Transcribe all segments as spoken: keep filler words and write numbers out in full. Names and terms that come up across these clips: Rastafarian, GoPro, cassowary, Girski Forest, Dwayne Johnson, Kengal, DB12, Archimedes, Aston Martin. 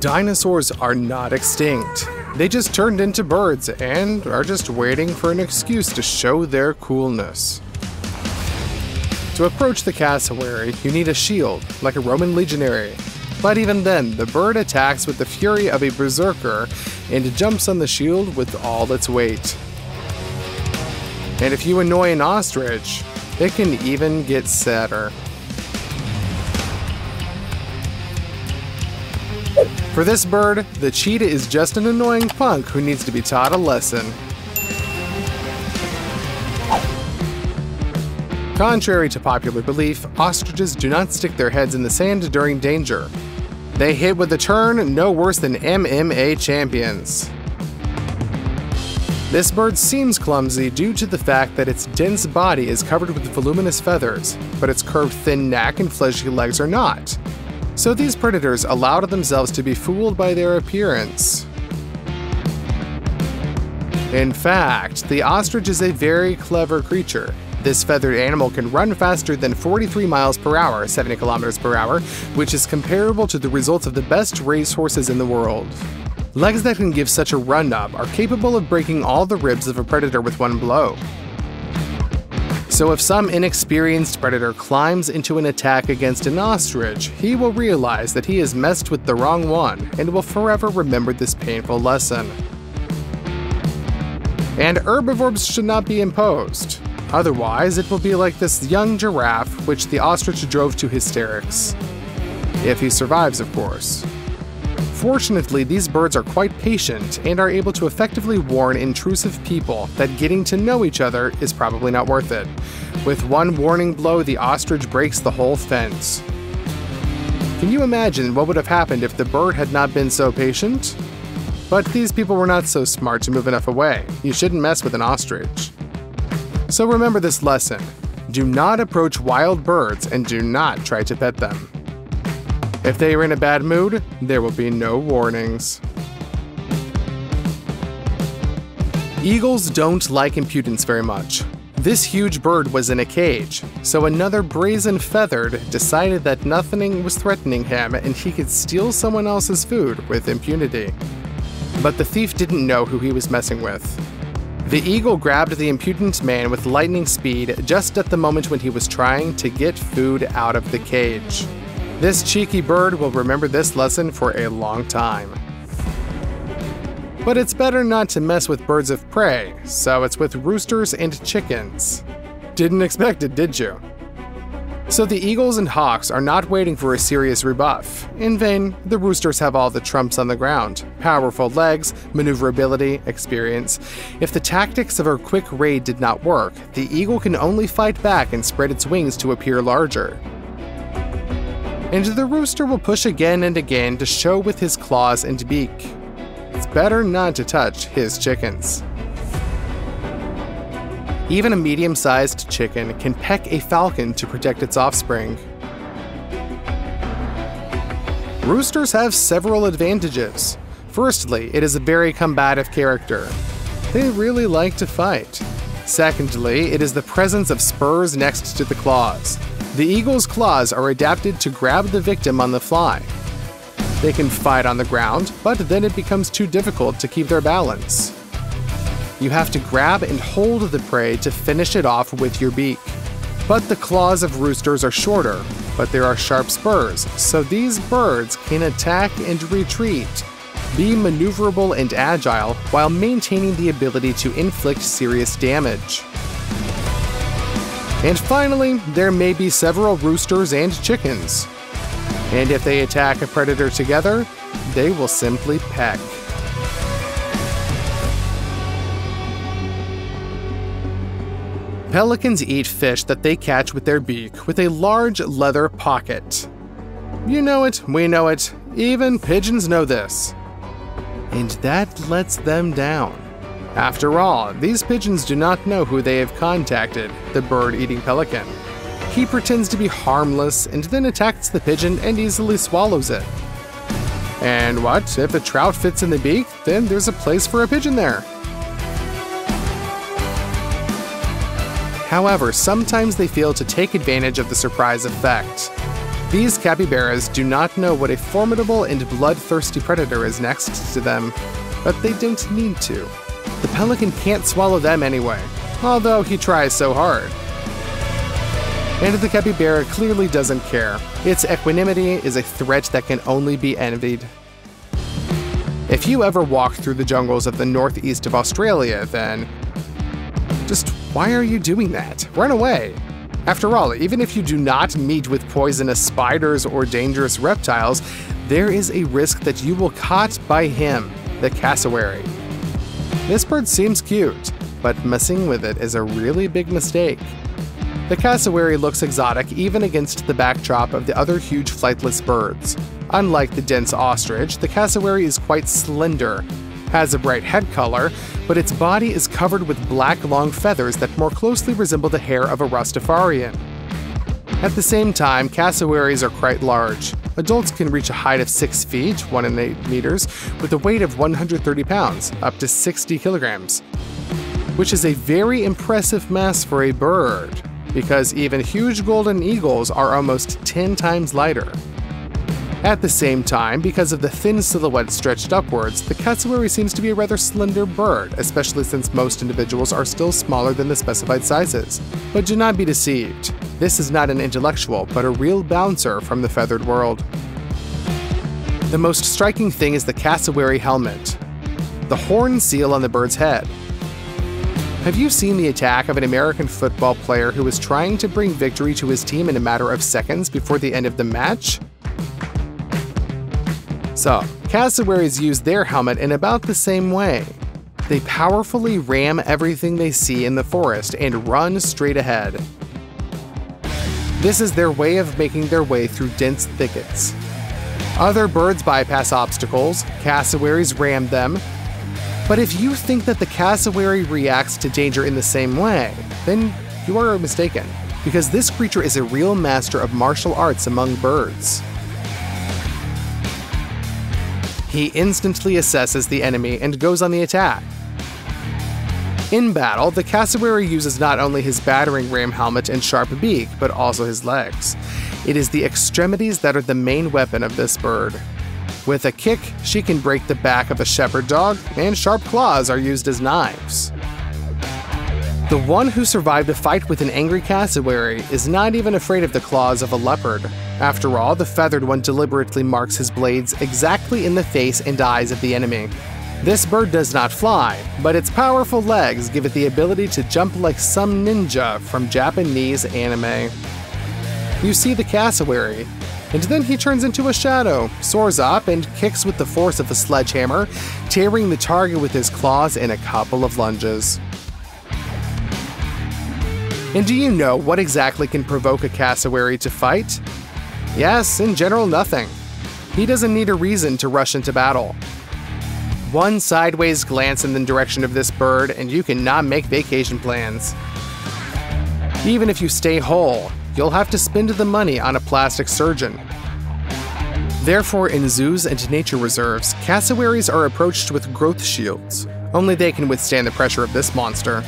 Dinosaurs are not extinct. They just turned into birds and are just waiting for an excuse to show their coolness. To approach the cassowary, you need a shield, like a Roman legionary. But even then, the bird attacks with the fury of a berserker and jumps on the shield with all its weight. And if you annoy an ostrich, it can even get sadder. For this bird, the cheetah is just an annoying punk who needs to be taught a lesson. Contrary to popular belief, ostriches do not stick their heads in the sand during danger. They hit with a turn no worse than M M A champions. This bird seems clumsy due to the fact that its dense body is covered with voluminous feathers, but its curved thin neck and fleshy legs are not. So these predators allow themselves to be fooled by their appearance. In fact, the ostrich is a very clever creature. This feathered animal can run faster than forty-three miles per hour, seventy kilometers per hour, which is comparable to the results of the best racehorses in the world. Legs that can give such a run-up are capable of breaking all the ribs of a predator with one blow. So if some inexperienced predator climbs into an attack against an ostrich, he will realize that he has messed with the wrong one and will forever remember this painful lesson. And herbivores should not be imposed. Otherwise, it will be like this young giraffe, which the ostrich drove to hysterics. If he survives, of course. Fortunately, these birds are quite patient and are able to effectively warn intrusive people that getting to know each other is probably not worth it. With one warning blow, the ostrich breaks the whole fence. Can you imagine what would have happened if the bird had not been so patient? But these people were not so smart to move enough away. You shouldn't mess with an ostrich. So remember this lesson. Do not approach wild birds and do not try to pet them. If they are in a bad mood, there will be no warnings. Eagles don't like impudence very much. This huge bird was in a cage, so another brazen feathered decided that nothing was threatening him and he could steal someone else's food with impunity. But the thief didn't know who he was messing with. The eagle grabbed the impudent man with lightning speed just at the moment when he was trying to get food out of the cage. This cheeky bird will remember this lesson for a long time. But it's better not to mess with birds of prey, so it's with roosters and chickens. Didn't expect it, did you? So the eagles and hawks are not waiting for a serious rebuff. In vain, the roosters have all the trumps on the ground. Powerful legs, maneuverability, experience. If the tactics of her quick raid did not work, the eagle can only fight back and spread its wings to appear larger. And the rooster will push again and again to show with his claws and beak. It's better not to touch his chickens. Even a medium-sized chicken can peck a falcon to protect its offspring. Roosters have several advantages. Firstly, it is a very combative character. They really like to fight. Secondly, it is the presence of spurs next to the claws. The eagle's claws are adapted to grab the victim on the fly. They can fight on the ground, but then it becomes too difficult to keep their balance. You have to grab and hold the prey to finish it off with your beak. But the claws of roosters are shorter, but there are sharp spurs, so these birds can attack and retreat. Be maneuverable and agile while maintaining the ability to inflict serious damage. And finally, there may be several roosters and chickens. And if they attack a predator together, they will simply peck. Pelicans eat fish that they catch with their beak with a large leather pocket. You know it, we know it, even pigeons know this. And that lets them down. After all, these pigeons do not know who they have contacted, the bird-eating pelican. He pretends to be harmless and then attacks the pigeon and easily swallows it. And what? If a trout fits in the beak, then there's a place for a pigeon there. However, sometimes they fail to take advantage of the surprise effect. These capybaras do not know what a formidable and bloodthirsty predator is next to them, but they don't need to. The pelican can't swallow them anyway, although he tries so hard. And the capybara clearly doesn't care. Its equanimity is a threat that can only be envied. If you ever walk through the jungles of the northeast of Australia, then just why are you doing that? Run away! After all, even if you do not meet with poisonous spiders or dangerous reptiles, there is a risk that you will be caught by him, the cassowary. This bird seems cute, but messing with it is a really big mistake. The cassowary looks exotic even against the backdrop of the other huge flightless birds. Unlike the dense ostrich, the cassowary is quite slender, has a bright head color, but its body is covered with black long feathers that more closely resemble the hair of a Rastafarian. At the same time, cassowaries are quite large. Adults can reach a height of six feet, one and eight meters, with a weight of one hundred thirty pounds, up to sixty kilograms, which is a very impressive mass for a bird, because even huge golden eagles are almost ten times lighter. At the same time, because of the thin silhouette stretched upwards, the cassowary seems to be a rather slender bird, especially since most individuals are still smaller than the specified sizes. But do not be deceived. This is not an intellectual, but a real bouncer from the feathered world. The most striking thing is the cassowary helmet, the horn seal on the bird's head. Have you seen the attack of an American football player who was trying to bring victory to his team in a matter of seconds before the end of the match? So, cassowaries use their helmet in about the same way. They powerfully ram everything they see in the forest and run straight ahead. This is their way of making their way through dense thickets. Other birds bypass obstacles, cassowaries ram them. But if you think that the cassowary reacts to danger in the same way, then you are mistaken, because this creature is a real master of martial arts among birds. He instantly assesses the enemy and goes on the attack. In battle, the cassowary uses not only his battering ram helmet and sharp beak, but also his legs. It is the extremities that are the main weapon of this bird. With a kick, she can break the back of a shepherd dog, and sharp claws are used as knives. The one who survived a fight with an angry cassowary is not even afraid of the claws of a leopard. After all, the feathered one deliberately marks his blades exactly in the face and eyes of the enemy. This bird does not fly, but its powerful legs give it the ability to jump like some ninja from Japanese anime. You see the cassowary, and then he turns into a shadow, soars up, and kicks with the force of a sledgehammer, tearing the target with his claws in a couple of lunges. And do you know what exactly can provoke a cassowary to fight? Yes, in general, nothing. He doesn't need a reason to rush into battle. One sideways glance in the direction of this bird, and you cannot make vacation plans. Even if you stay whole, you'll have to spend the money on a plastic surgeon. Therefore, in zoos and nature reserves, cassowaries are approached with growth shields. Only they can withstand the pressure of this monster.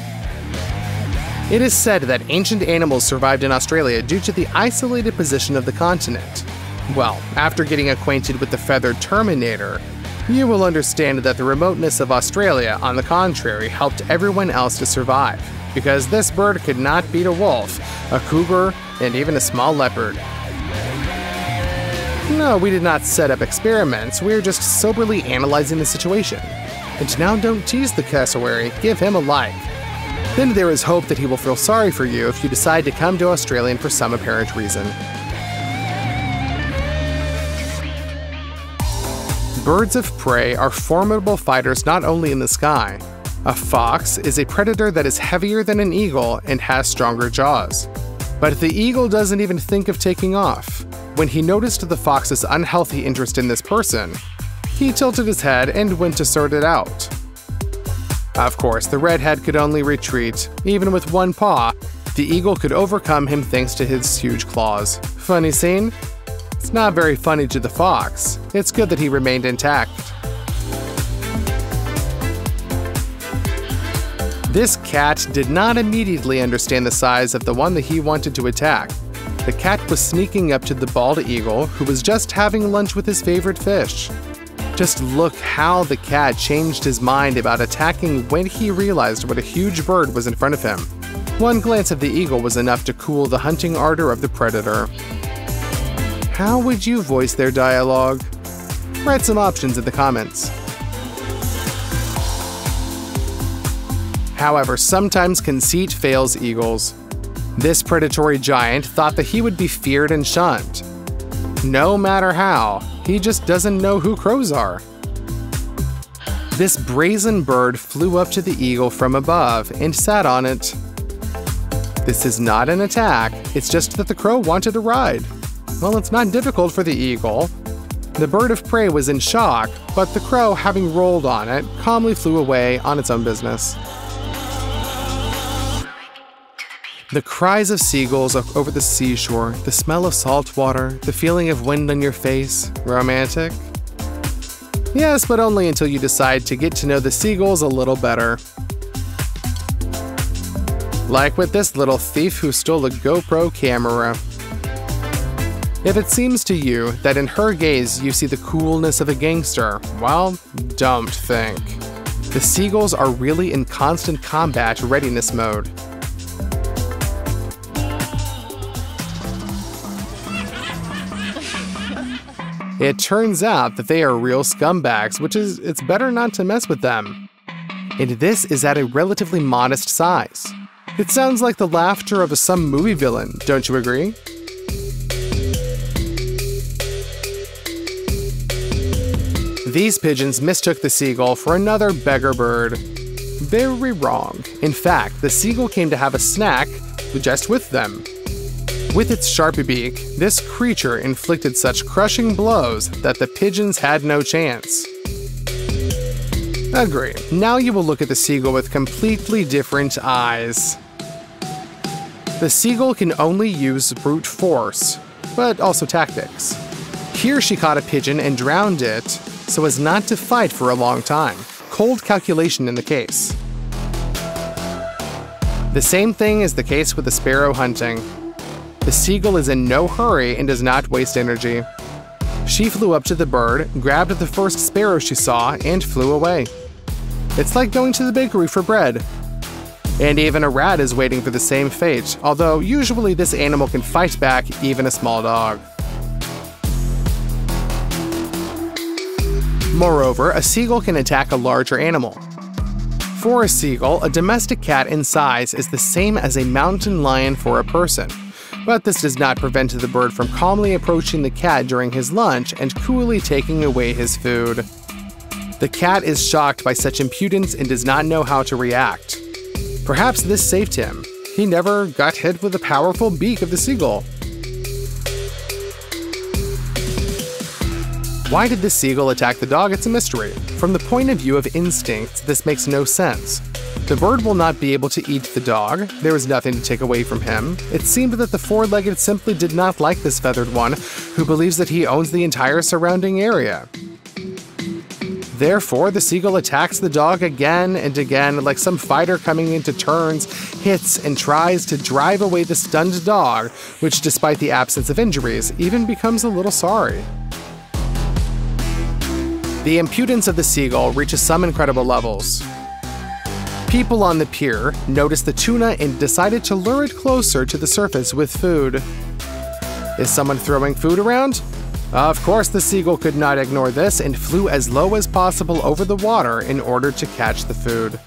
It is said that ancient animals survived in Australia due to the isolated position of the continent. Well, after getting acquainted with the feathered Terminator, you will understand that the remoteness of Australia, on the contrary, helped everyone else to survive, because this bird could not beat a wolf, a cougar, and even a small leopard. No, we did not set up experiments, we are just soberly analyzing the situation. And now don't tease the cassowary, give him a like. Then there is hope that he will feel sorry for you if you decide to come to Australia for some apparent reason. Birds of prey are formidable fighters not only in the sky. A fox is a predator that is heavier than an eagle and has stronger jaws. But the eagle doesn't even think of taking off. When he noticed the fox's unhealthy interest in this person, he tilted his head and went to sort it out. Of course, the redhead could only retreat. Even with one paw, the eagle could overcome him thanks to his huge claws. Funny scene? It's not very funny to the fox. It's good that he remained intact. This cat did not immediately understand the size of the one that he wanted to attack. the cat was sneaking up to the bald eagle, who was just having lunch with his favorite fish. Just look how the cat changed his mind about attacking when he realized what a huge bird was in front of him. One glance at the eagle was enough to cool the hunting ardor of the predator. How would you voice their dialogue? Write some options in the comments. However, sometimes conceit fails eagles. This predatory giant thought that he would be feared and shunned. No matter how, he just doesn't know who crows are. This brazen bird flew up to the eagle from above and sat on it. This is not an attack, it's just that the crow wanted a ride. Well, it's not difficult for the eagle. The bird of prey was in shock, but the crow, having rolled on it, calmly flew away on its own business. The cries of seagulls over the seashore, the smell of salt water, the feeling of wind on your face. Romantic? Yes, but only until you decide to get to know the seagulls a little better. Like with this little thief who stole a GoPro camera. If it seems to you that in her gaze you see the coolness of a gangster, well, don't think. The seagulls are really in constant combat readiness mode. It turns out that they are real scumbags, which is, it's better not to mess with them. And this is at a relatively modest size. It sounds like the laughter of a some movie villain, don't you agree? These pigeons mistook the seagull for another beggar bird. Very wrong. In fact, the seagull came to have a snack just with them. With its sharp beak, this creature inflicted such crushing blows that the pigeons had no chance. Agree. Now you will look at the seagull with completely different eyes. The seagull can only use brute force, but also tactics. Here she caught a pigeon and drowned it, so as not to fight for a long time. Cold calculation in the case. The same thing is the case with the sparrow hunting. The seagull is in no hurry and does not waste energy. She flew up to the bird, grabbed the first sparrow she saw, and flew away. It's like going to the bakery for bread. And even a rat is waiting for the same fate, although usually this animal can fight back even a small dog. Moreover, a seagull can attack a larger animal. For a seagull, a domestic cat in size is the same as a mountain lion for a person. But this does not prevent the bird from calmly approaching the cat during his lunch and coolly taking away his food. The cat is shocked by such impudence and does not know how to react. Perhaps this saved him. He never got hit with the powerful beak of the seagull. Why did the seagull attack the dog? It's a mystery. From the point of view of instincts, this makes no sense. The bird will not be able to eat the dog. There was nothing to take away from him. It seemed that the four-legged simply did not like this feathered one, who believes that he owns the entire surrounding area. Therefore, the seagull attacks the dog again and again, like some fighter coming into turns, hits, and tries to drive away the stunned dog, which, despite the absence of injuries, even becomes a little sorry. The impudence of the seagull reaches some incredible levels. People on the pier noticed the tuna and decided to lure it closer to the surface with food. Is someone throwing food around? Of course, the seagull could not ignore this and flew as low as possible over the water in order to catch the food.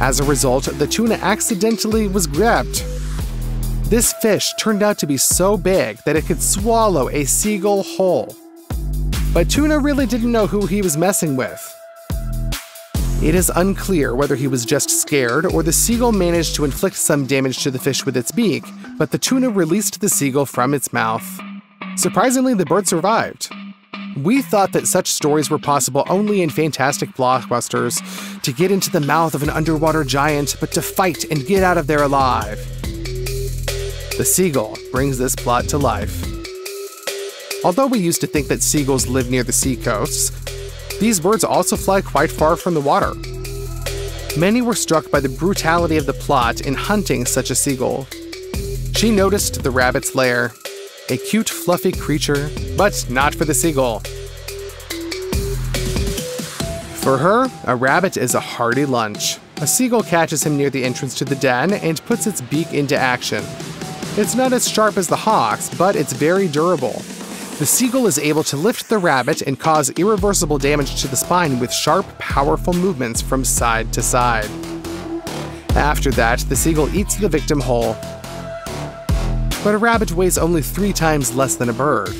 As a result, the tuna accidentally was grabbed. This fish turned out to be so big that it could swallow a seagull whole. But tuna really didn't know who he was messing with. It is unclear whether he was just scared or the seagull managed to inflict some damage to the fish with its beak, but the tuna released the seagull from its mouth. Surprisingly, the bird survived. We thought that such stories were possible only in fantastic blockbusters, to get into the mouth of an underwater giant, but to fight and get out of there alive. The seagull brings this plot to life. Although we used to think that seagulls live near the seacoasts, these birds also fly quite far from the water. Many were struck by the brutality of the plot in hunting such a seagull. She noticed the rabbit's lair. a cute fluffy creature, but not for the seagull. For her, a rabbit is a hearty lunch. A seagull catches him near the entrance to the den and puts its beak into action. It's not as sharp as the hawk's, but it's very durable. The seagull is able to lift the rabbit and cause irreversible damage to the spine with sharp, powerful movements from side to side. After that, the seagull eats the victim whole. But a rabbit weighs only three times less than a bird.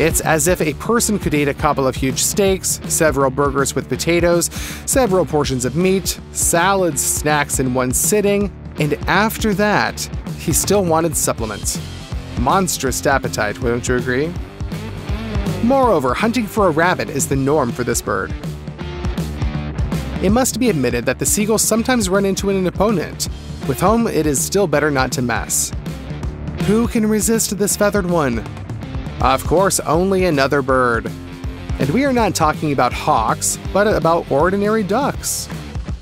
It's as if a person could eat a couple of huge steaks, several burgers with potatoes, several portions of meat, salads, snacks in one sitting, and after that, he still wanted supplements. Monstrous appetite, wouldn't you agree? Moreover, hunting for a rabbit is the norm for this bird. It must be admitted that the seagulls sometimes run into an opponent, with whom it is still better not to mess. Who can resist this feathered one? Of course, only another bird. And we are not talking about hawks, but about ordinary ducks.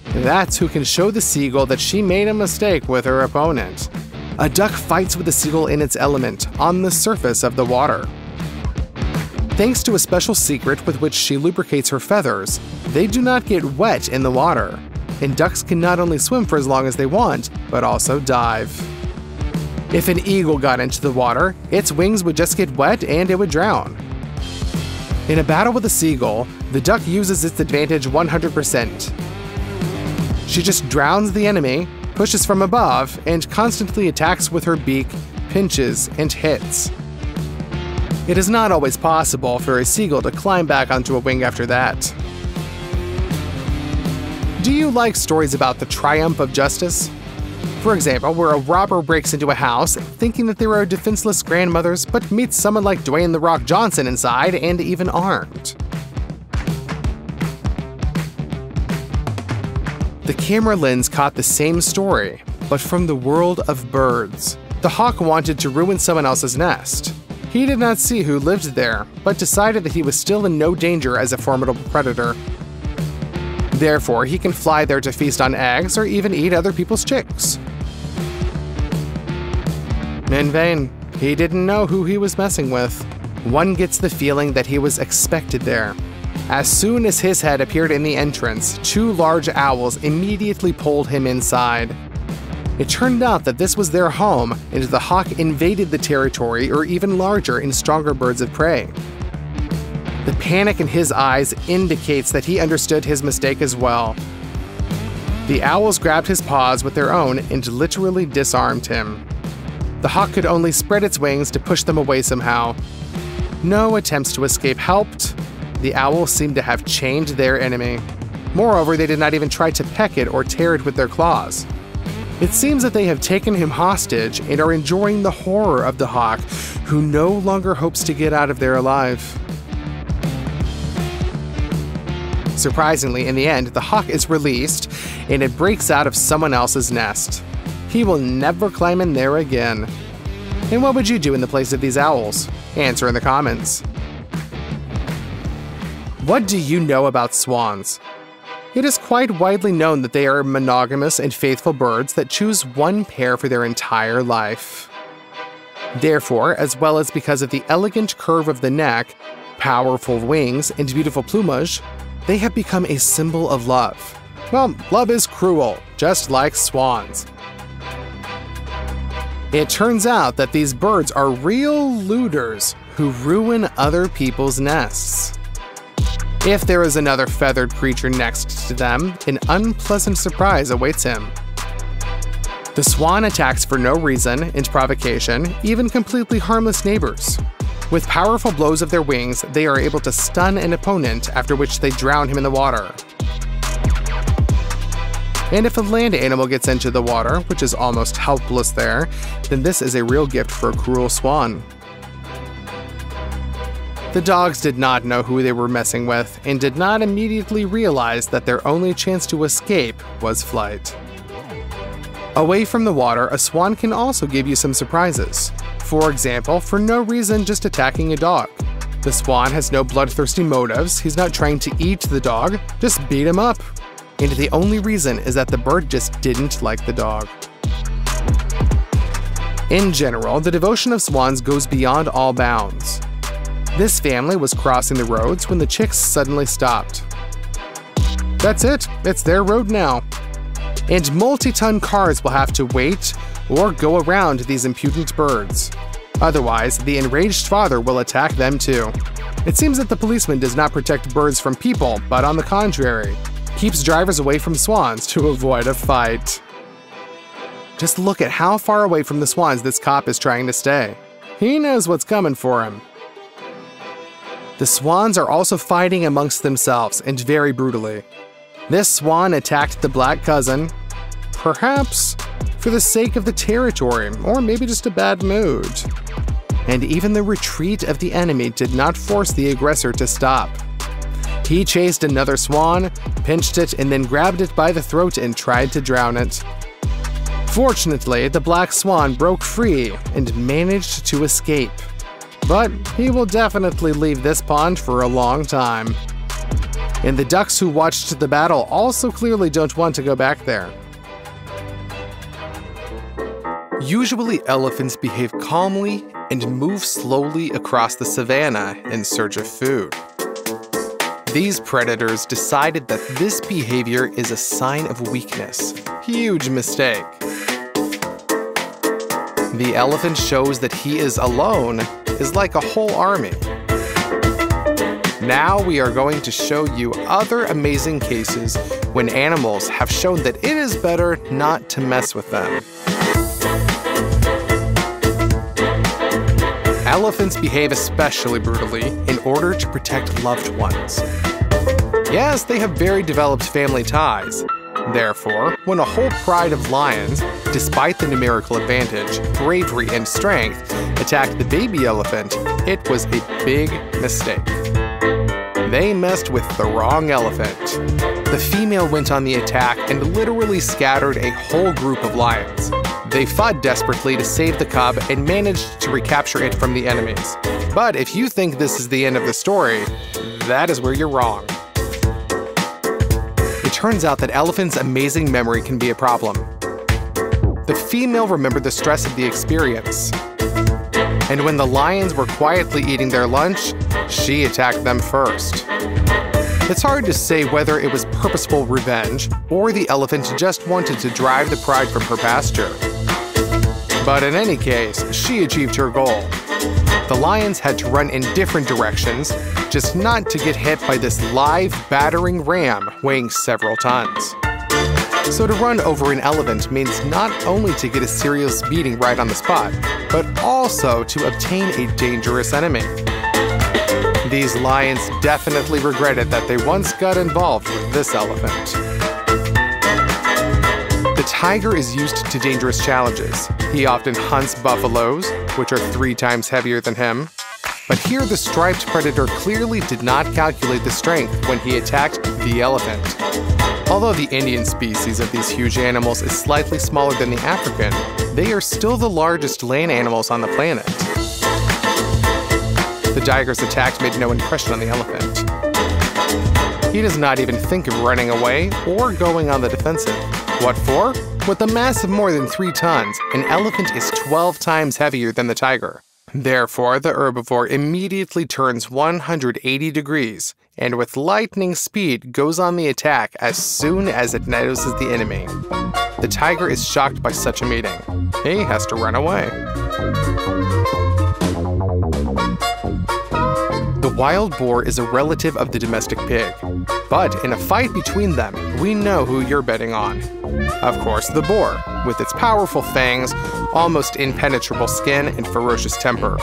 That's who can show the seagull that she made a mistake with her opponent. A duck fights with a seagull in its element, on the surface of the water. Thanks to a special secret with which she lubricates her feathers, they do not get wet in the water. And ducks can not only swim for as long as they want, but also dive. If an eagle got into the water, its wings would just get wet and it would drown. In a battle with a seagull, the duck uses its advantage one hundred percent. She just drowns the enemy, pushes from above, and constantly attacks with her beak, pinches, and hits. It is not always possible for a seagull to climb back onto a wing after that. Do you like stories about the triumph of justice? For example, where a robber breaks into a house thinking that there are defenseless grandmothers, but meets someone like Dwayne "The Rock" Johnson inside and even armed. The camera lens caught the same story, but from the world of birds. The hawk wanted to ruin someone else's nest. He did not see who lived there, but decided that he was still in no danger as a formidable predator. Therefore, he can fly there to feast on eggs or even eat other people's chicks. In vain, he didn't know who he was messing with. One gets the feeling that he was expected there. As soon as his head appeared in the entrance, two large owls immediately pulled him inside. It turned out that this was their home, and the hawk invaded the territory, or even larger and stronger birds of prey. The panic in his eyes indicates that he understood his mistake as well. The owls grabbed his paws with their own and literally disarmed him. The hawk could only spread its wings to push them away somehow. No attempts to escape helped. The owl seemed to have chained their enemy. Moreover, they did not even try to peck it or tear it with their claws. It seems that they have taken him hostage and are enjoying the horror of the hawk, who no longer hopes to get out of there alive. Surprisingly, in the end, the hawk is released, and it breaks out of someone else's nest. He will never climb in there again. And what would you do in the place of these owls? Answer in the comments. What do you know about swans? It is quite widely known that they are monogamous and faithful birds that choose one pair for their entire life. Therefore, as well as because of the elegant curve of the neck, powerful wings, and beautiful plumage, they have become a symbol of love. Well, love is cruel, just like swans. It turns out that these birds are real looters who ruin other people's nests. If there is another feathered creature next to them, an unpleasant surprise awaits him. The swan attacks for no reason and provocation, even completely harmless neighbors. With powerful blows of their wings, they are able to stun an opponent, after which they drown him in the water. And if a land animal gets into the water, which is almost helpless there, then this is a real gift for a cruel swan. The dogs did not know who they were messing with, and did not immediately realize that their only chance to escape was flight. Away from the water, a swan can also give you some surprises. For example, for no reason just attacking a dog. The swan has no bloodthirsty motives, he's not trying to eat the dog, just beat him up. And the only reason is that the bird just didn't like the dog. In general, the devotion of swans goes beyond all bounds. This family was crossing the roads when the chicks suddenly stopped. That's it, it's their road now. And multi-ton cars will have to wait or go around these impudent birds. Otherwise, the enraged father will attack them too. It seems that the policeman does not protect birds from people, but on the contrary, keeps drivers away from swans to avoid a fight. Just look at how far away from the swans this cop is trying to stay. He knows what's coming for him. The swans are also fighting amongst themselves, and very brutally. This swan attacked the black cousin, perhaps for the sake of the territory, or maybe just a bad mood. And even the retreat of the enemy did not force the aggressor to stop. He chased another swan, pinched it, and then grabbed it by the throat and tried to drown it. Fortunately, the black swan broke free and managed to escape. But he will definitely leave this pond for a long time. And the ducks who watched the battle also clearly don't want to go back there. Usually, elephants behave calmly and move slowly across the savanna in search of food. These predators decided that this behavior is a sign of weakness. Huge mistake. The elephant shows that he is alone, is like a whole army. Now we are going to show you other amazing cases when animals have shown that it is better not to mess with them. Elephants behave especially brutally in order to protect loved ones. Yes, they have very developed family ties. Therefore, when a whole pride of lions, despite the numerical advantage, bravery, and strength, attacked the baby elephant, it was a big mistake. They messed with the wrong elephant. The female went on the attack and literally scattered a whole group of lions. They fought desperately to save the cub and managed to recapture it from the enemies. But if you think this is the end of the story, that is where you're wrong. It turns out that elephants' amazing memory can be a problem. The female remembered the stress of the experience. And when the lions were quietly eating their lunch, she attacked them first. It's hard to say whether it was purposeful revenge or the elephant just wanted to drive the pride from her pasture. But in any case, she achieved her goal. The lions had to run in different directions, just not to get hit by this live, battering ram weighing several tons. So to run over an elephant means not only to get a serious beating right on the spot, but also to obtain a dangerous enemy. These lions definitely regretted that they once got involved with this elephant. The tiger is used to dangerous challenges. He often hunts buffaloes, which are three times heavier than him. But here the striped predator clearly did not calculate the strength when he attacked the elephant. Although the Indian species of these huge animals is slightly smaller than the African, they are still the largest land animals on the planet. The tiger's attack made no impression on the elephant. He does not even think of running away or going on the defensive. What for? With a mass of more than three tons, an elephant is twelve times heavier than the tiger. Therefore, the herbivore immediately turns one hundred eighty degrees and with lightning speed goes on the attack as soon as it notices the enemy. The tiger is shocked by such a meeting. He has to run away. The wild boar is a relative of the domestic pig, but in a fight between them, we know who you're betting on. Of course, the boar, with its powerful fangs, almost impenetrable skin, and ferocious temper.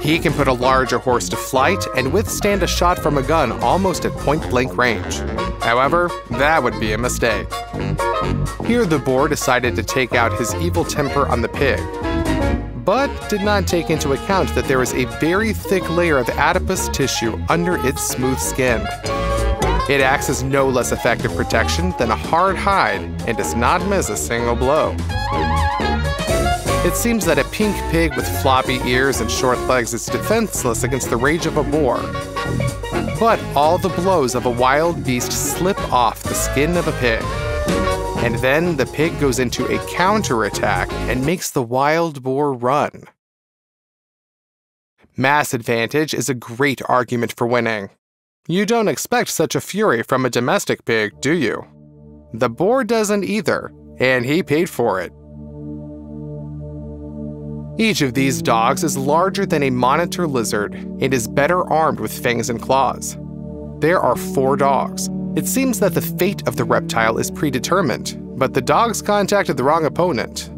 He can put a larger horse to flight and withstand a shot from a gun almost at point-blank range. However, that would be a mistake. Here, the boar decided to take out his evil temper on the pig, but did not take into account that there is a very thick layer of adipose tissue under its smooth skin. It acts as no less effective protection than a hard hide and does not miss a single blow. It seems that a pink pig with floppy ears and short legs is defenseless against the rage of a boar. But all the blows of a wild beast slip off the skin of a pig. And then the pig goes into a counterattack and makes the wild boar run. Mass advantage is a great argument for winning. You don't expect such a fury from a domestic pig, do you? The boar doesn't either, and he paid for it. Each of these dogs is larger than a monitor lizard and is better armed with fangs and claws. There are four dogs. It seems that the fate of the reptile is predetermined, but the dogs contacted the wrong opponent.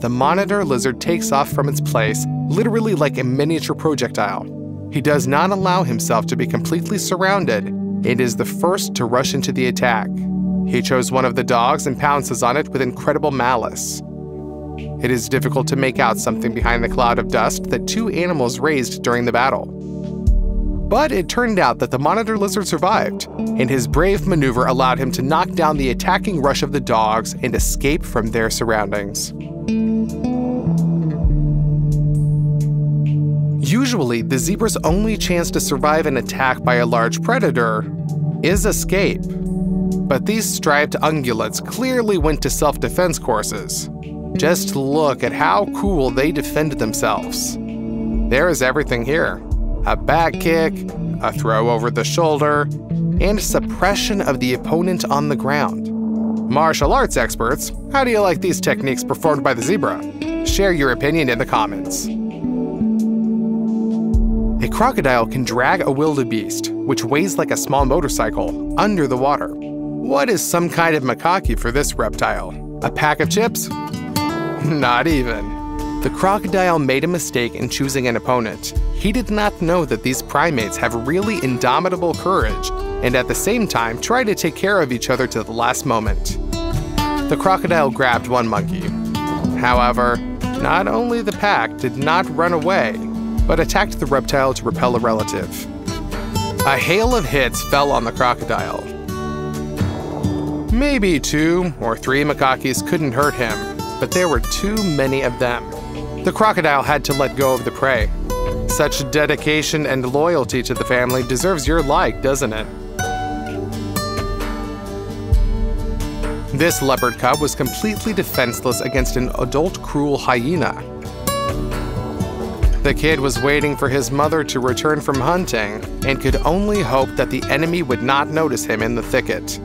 The monitor lizard takes off from its place, literally like a miniature projectile. He does not allow himself to be completely surrounded and is the first to rush into the attack. He chose one of the dogs and pounces on it with incredible malice. It is difficult to make out something behind the cloud of dust that two animals raised during the battle. But it turned out that the monitor lizard survived, and his brave maneuver allowed him to knock down the attacking rush of the dogs and escape from their surroundings. Usually, the zebra's only chance to survive an attack by a large predator is escape. But these striped ungulates clearly went to self-defense courses. Just look at how cool they defended themselves. There is everything here. A back kick, a throw over the shoulder, and suppression of the opponent on the ground. Martial arts experts, how do you like these techniques performed by the zebra? Share your opinion in the comments. A crocodile can drag a wildebeest, which weighs like a small motorcycle, under the water. What is some kind of macaque for this reptile? A pack of chips? Not even. The crocodile made a mistake in choosing an opponent. He did not know that these primates have really indomitable courage and at the same time try to take care of each other to the last moment. The crocodile grabbed one monkey. However, not only the pack did not run away, but attacked the reptile to repel a relative. A hail of hits fell on the crocodile. Maybe two or three macaques couldn't hurt him, but there were too many of them. The crocodile had to let go of the prey. Such dedication and loyalty to the family deserves your like, doesn't it? This leopard cub was completely defenseless against an adult cruel hyena. The kid was waiting for his mother to return from hunting and could only hope that the enemy would not notice him in the thicket.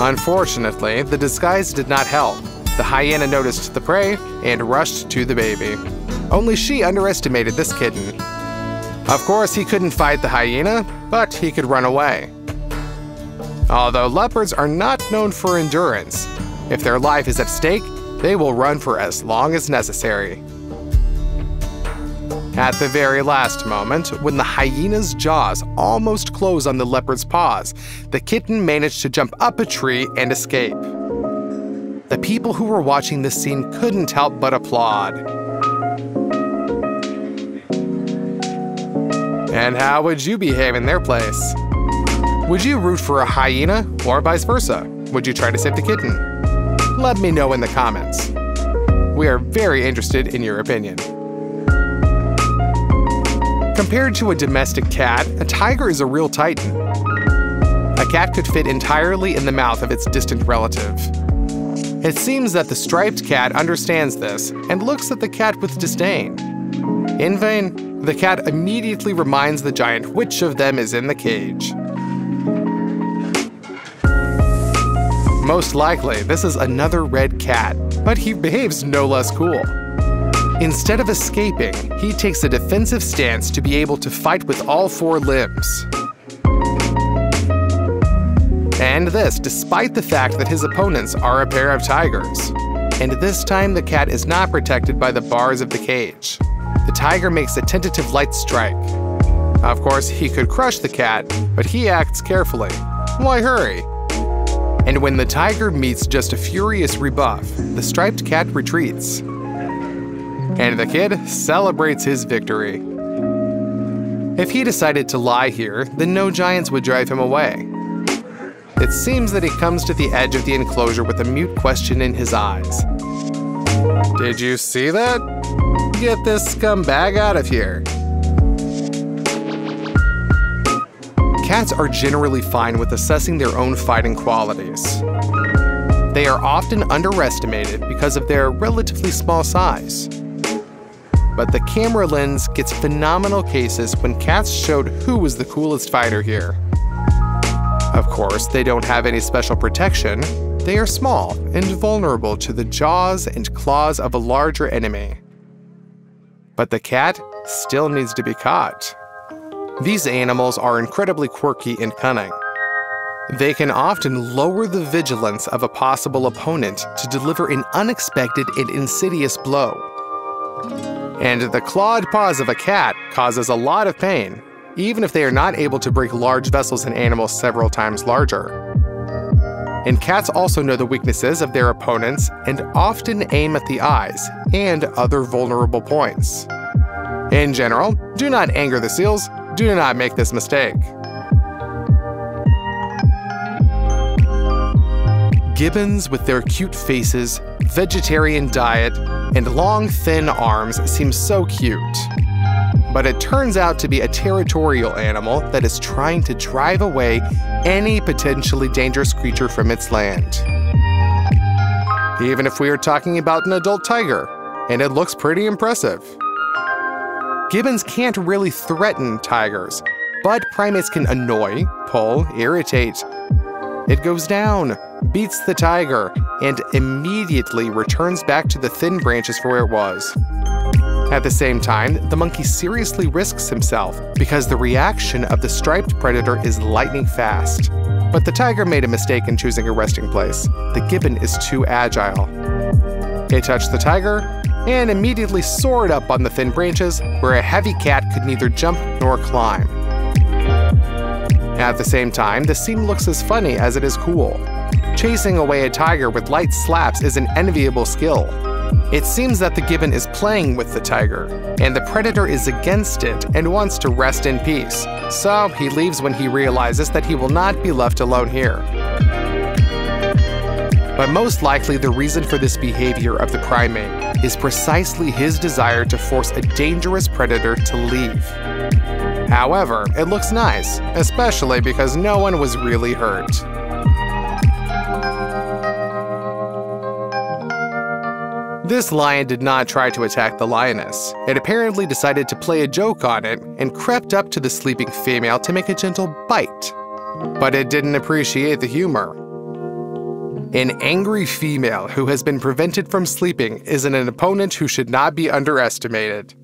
Unfortunately, the disguise did not help. The hyena noticed the prey and rushed to the baby. Only she underestimated this kitten. Of course, he couldn't fight the hyena, but he could run away. Although leopards are not known for endurance, if their life is at stake, they will run for as long as necessary. At the very last moment, when the hyena's jaws almost close on the leopard's paws, the kitten managed to jump up a tree and escape. The people who were watching this scene couldn't help but applaud. And how would you behave in their place? Would you root for a hyena or vice versa? Would you try to save the kitten? Let me know in the comments. We are very interested in your opinion. Compared to a domestic cat, a tiger is a real titan. A cat could fit entirely in the mouth of its distant relative. It seems that the striped cat understands this and looks at the cat with disdain. In vain, the cat immediately reminds the giant which of them is in the cage. Most likely, this is another red cat, but he behaves no less cool. Instead of escaping, he takes a defensive stance to be able to fight with all four limbs. And this, despite the fact that his opponents are a pair of tigers. And this time, the cat is not protected by the bars of the cage. The tiger makes a tentative light strike. Of course, he could crush the cat, but he acts carefully. Why hurry? And when the tiger meets just a furious rebuff, the striped cat retreats. And the kid celebrates his victory. If he decided to lie here, then no giants would drive him away. It seems that he comes to the edge of the enclosure with a mute question in his eyes. Did you see that? Get this scumbag out of here. Cats are generally fine with assessing their own fighting qualities. They are often underestimated because of their relatively small size. But the camera lens gets phenomenal cases when cats showed who was the coolest fighter here. Of course, they don't have any special protection. They are small and vulnerable to the jaws and claws of a larger enemy. But the cat still needs to be caught. These animals are incredibly quirky and cunning. They can often lower the vigilance of a possible opponent to deliver an unexpected and insidious blow. And the clawed paws of a cat causes a lot of pain, even if they are not able to break large vessels in animals several times larger. And cats also know the weaknesses of their opponents and often aim at the eyes and other vulnerable points. In general, do not anger the seals. Do not make this mistake. Gibbons with their cute faces, vegetarian diet, and long, thin arms seem so cute. But it turns out to be a territorial animal that is trying to drive away any potentially dangerous creature from its land. Even if we are talking about an adult tiger, and it looks pretty impressive. Gibbons can't really threaten tigers, but primates can annoy, pull, irritate. It goes down, beats the tiger, and immediately returns back to the thin branches for where it was. At the same time, the monkey seriously risks himself because the reaction of the striped predator is lightning fast. But the tiger made a mistake in choosing a resting place. The gibbon is too agile. It touched the tiger and immediately soared up on the thin branches where a heavy cat could neither jump nor climb. At the same time, the scene looks as funny as it is cool. Chasing away a tiger with light slaps is an enviable skill. It seems that the gibbon is playing with the tiger, and the predator is against it and wants to rest in peace, so he leaves when he realizes that he will not be left alone here. But most likely the reason for this behavior of the primate is precisely his desire to force a dangerous predator to leave. However, it looks nice, especially because no one was really hurt. This lion did not try to attack the lioness. It apparently decided to play a joke on it and crept up to the sleeping female to make a gentle bite. But it didn't appreciate the humor. An angry female who has been prevented from sleeping is an opponent who should not be underestimated.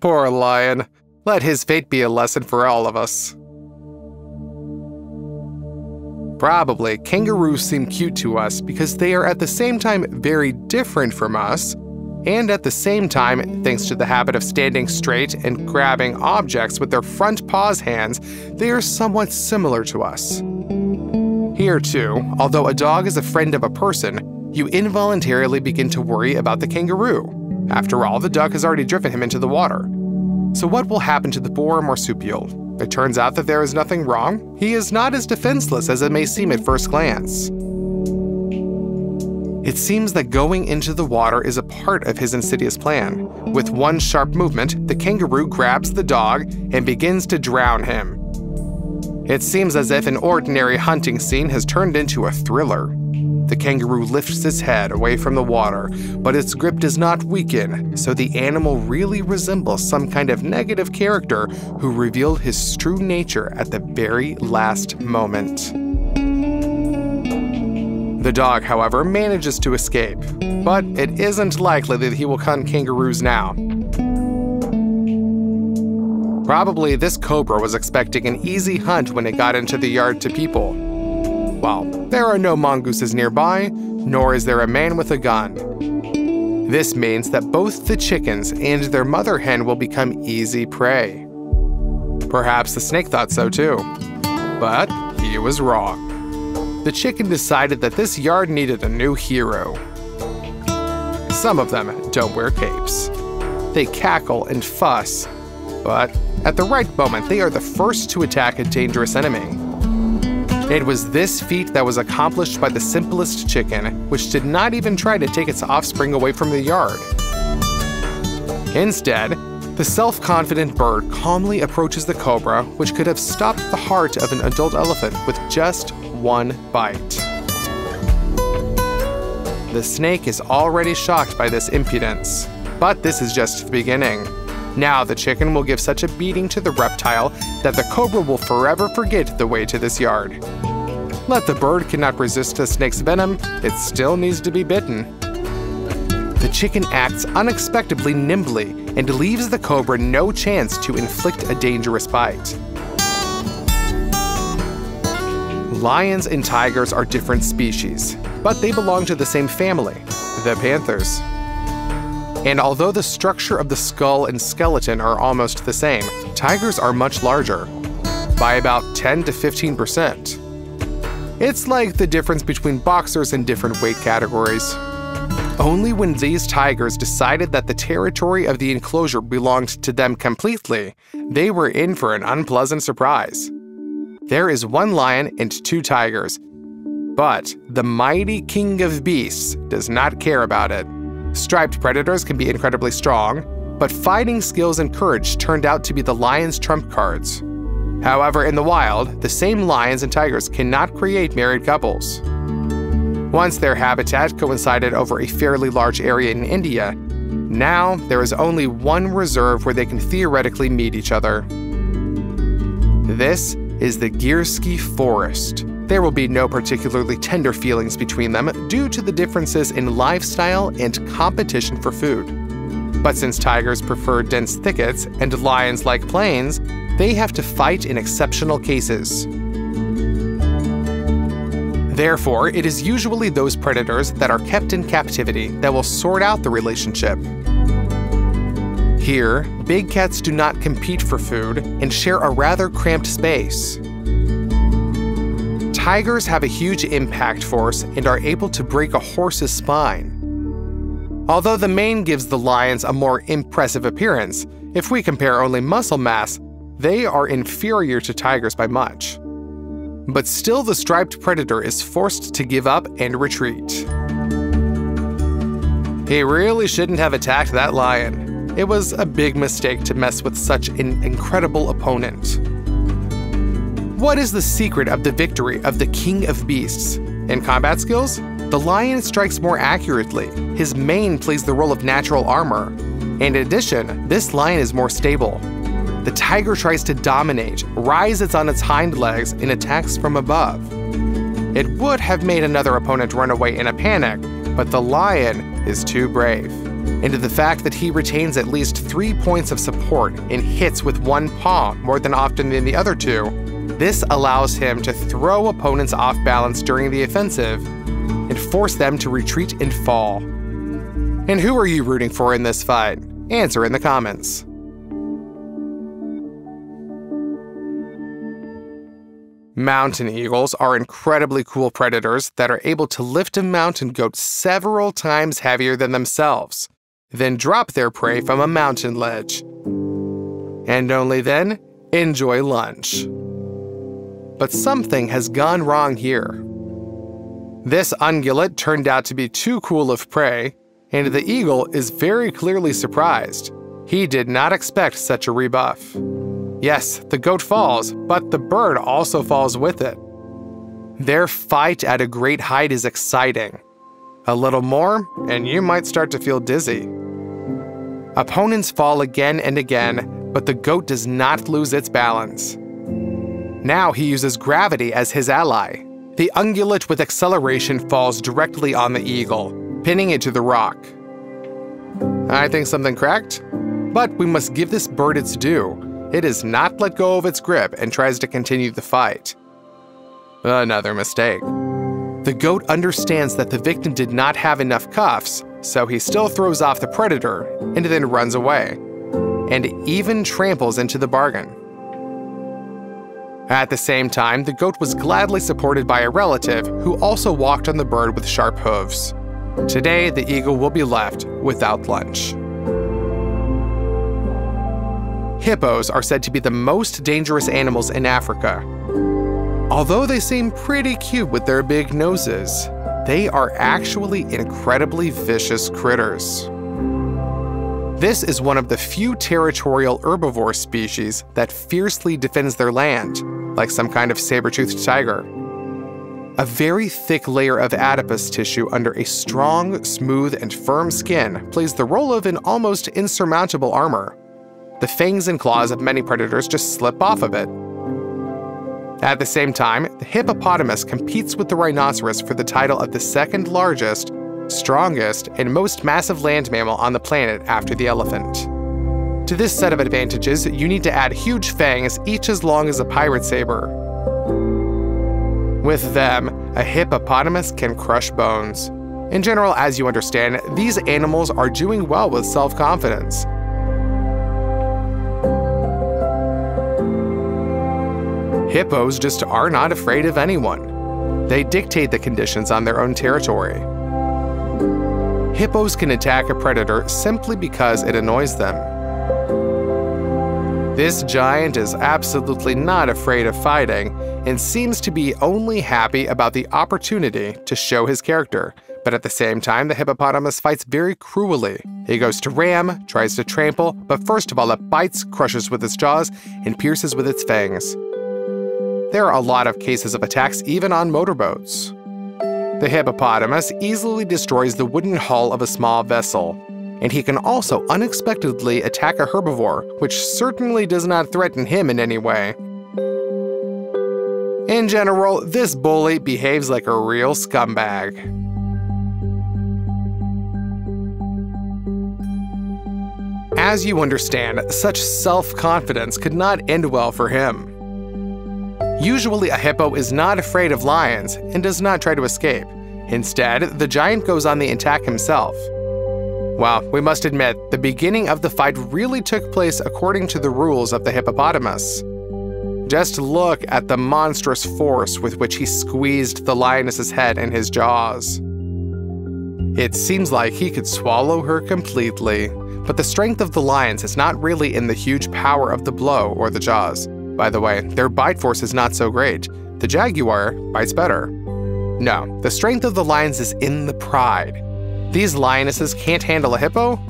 Poor lion. Let his fate be a lesson for all of us. Probably, kangaroos seem cute to us because they are at the same time very different from us, and at the same time, thanks to the habit of standing straight and grabbing objects with their front paws hands, they are somewhat similar to us. Here too, although a dog is a friend of a person, you involuntarily begin to worry about the kangaroo. After all, the duck has already driven him into the water. So what will happen to the boar marsupial? It turns out that there is nothing wrong. He is not as defenseless as it may seem at first glance. It seems that going into the water is a part of his insidious plan. With one sharp movement, the kangaroo grabs the dog and begins to drown him. It seems as if an ordinary hunting scene has turned into a thriller. The kangaroo lifts its head away from the water, but its grip does not weaken, so the animal really resembles some kind of negative character who revealed his true nature at the very last moment. The dog, however, manages to escape, but it isn't likely that he will hunt kangaroos now. Probably this cobra was expecting an easy hunt when it got into the yard to people. Well, there are no mongooses nearby, nor is there a man with a gun. This means that both the chickens and their mother hen will become easy prey. Perhaps the snake thought so too, but he was wrong. The chicken decided that this yard needed a new hero. Some of them don't wear capes. They cackle and fuss, but at the right moment, they are the first to attack a dangerous enemy. It was this feat that was accomplished by the simplest chicken, which did not even try to take its offspring away from the yard. Instead, the self-confident bird calmly approaches the cobra, which could have stopped the heart of an adult elephant with just one bite. The snake is already shocked by this impudence. But this is just the beginning. Now the chicken will give such a beating to the reptile that the cobra will forever forget the way to this yard. Let the bird cannot resist the snake's venom, it still needs to be bitten. The chicken acts unexpectedly nimbly and leaves the cobra no chance to inflict a dangerous bite. Lions and tigers are different species, but they belong to the same family, the panthers. And although the structure of the skull and skeleton are almost the same, tigers are much larger, by about ten to fifteen percent. It's like the difference between boxers in different weight categories. Only when these tigers decided that the territory of the enclosure belonged to them completely, they were in for an unpleasant surprise. There is one lion and two tigers, but the mighty king of beasts does not care about it. Striped predators can be incredibly strong, but fighting skills and courage turned out to be the lion's trump cards. However, in the wild, the same lions and tigers cannot create married couples. Once their habitat coincided over a fairly large area in India, now there is only one reserve where they can theoretically meet each other. This is the Girski Forest. There will be no particularly tender feelings between them due to the differences in lifestyle and competition for food. But since tigers prefer dense thickets and lions like plains, they have to fight in exceptional cases. Therefore, it is usually those predators that are kept in captivity that will sort out the relationship. Here, big cats do not compete for food and share a rather cramped space. Tigers have a huge impact force and are able to break a horse's spine. Although the mane gives the lions a more impressive appearance, if we compare only muscle mass, they are inferior to tigers by much. But still, the striped predator is forced to give up and retreat. He really shouldn't have attacked that lion. It was a big mistake to mess with such an incredible opponent. What is the secret of the victory of the king of beasts? In combat skills, the lion strikes more accurately. His mane plays the role of natural armor. And in addition, this lion is more stable. The tiger tries to dominate, rises on its hind legs, and attacks from above. It would have made another opponent run away in a panic, but the lion is too brave. And the fact that he retains at least three points of support and hits with one paw more than often than the other two, this allows him to throw opponents off balance during the offensive and force them to retreat and fall. And who are you rooting for in this fight? Answer in the comments. Mountain eagles are incredibly cool predators that are able to lift a mountain goat several times heavier than themselves, then drop their prey from a mountain ledge. And only then, enjoy lunch. But something has gone wrong here. This ungulate turned out to be too cool of prey, and the eagle is very clearly surprised. He did not expect such a rebuff. Yes, the goat falls, but the bird also falls with it. Their fight at a great height is exciting. A little more, and you might start to feel dizzy. Opponents fall again and again, but the goat does not lose its balance. Now he uses gravity as his ally. The ungulate with acceleration falls directly on the eagle, pinning it to the rock. I think something cracked, but we must give this bird its due. It does not let go of its grip and tries to continue the fight. Another mistake. The goat understands that the victim did not have enough cuffs, so he still throws off the predator and then runs away, and even tramples into the bargain. At the same time, the goat was gladly supported by a relative who also walked on the bird with sharp hooves. Today, the eagle will be left without lunch. Hippos are said to be the most dangerous animals in Africa. Although they seem pretty cute with their big noses, they are actually incredibly vicious critters. This is one of the few territorial herbivore species that fiercely defends their land, like some kind of saber-toothed tiger. a very thick layer of adipose tissue under a strong, smooth, and firm skin plays the role of an almost insurmountable armor. The fangs and claws of many predators just slip off of it. At the same time, the hippopotamus competes with the rhinoceros for the title of the second largest, strongest, and most massive land mammal on the planet after the elephant. To this set of advantages, you need to add huge fangs, each as long as a pirate saber. With them, a hippopotamus can crush bones. In general, as you understand, these animals are doing well with self-confidence. Hippos just are not afraid of anyone. They dictate the conditions on their own territory. Hippos can attack a predator simply because it annoys them. This giant is absolutely not afraid of fighting and seems to be only happy about the opportunity to show his character. But at the same time, the hippopotamus fights very cruelly. He goes to ram, tries to trample, but first of all it bites, crushes with its jaws, and pierces with its fangs. There are a lot of cases of attacks even on motorboats. The hippopotamus easily destroys the wooden hull of a small vessel, and he can also unexpectedly attack a herbivore, which certainly does not threaten him in any way. In general, this bully behaves like a real scumbag. As you understand, such self-confidence could not end well for him. Usually a hippo is not afraid of lions and does not try to escape. Instead, the giant goes on the attack himself. Well, we must admit, the beginning of the fight really took place according to the rules of the hippopotamus. Just look at the monstrous force with which he squeezed the lioness's head in his jaws. It seems like he could swallow her completely, but the strength of the lions is not really in the huge power of the blow or the jaws. By the way, their bite force is not so great. The jaguar bites better. No, the strength of the lions is in the pride. These lionesses can't handle a hippo?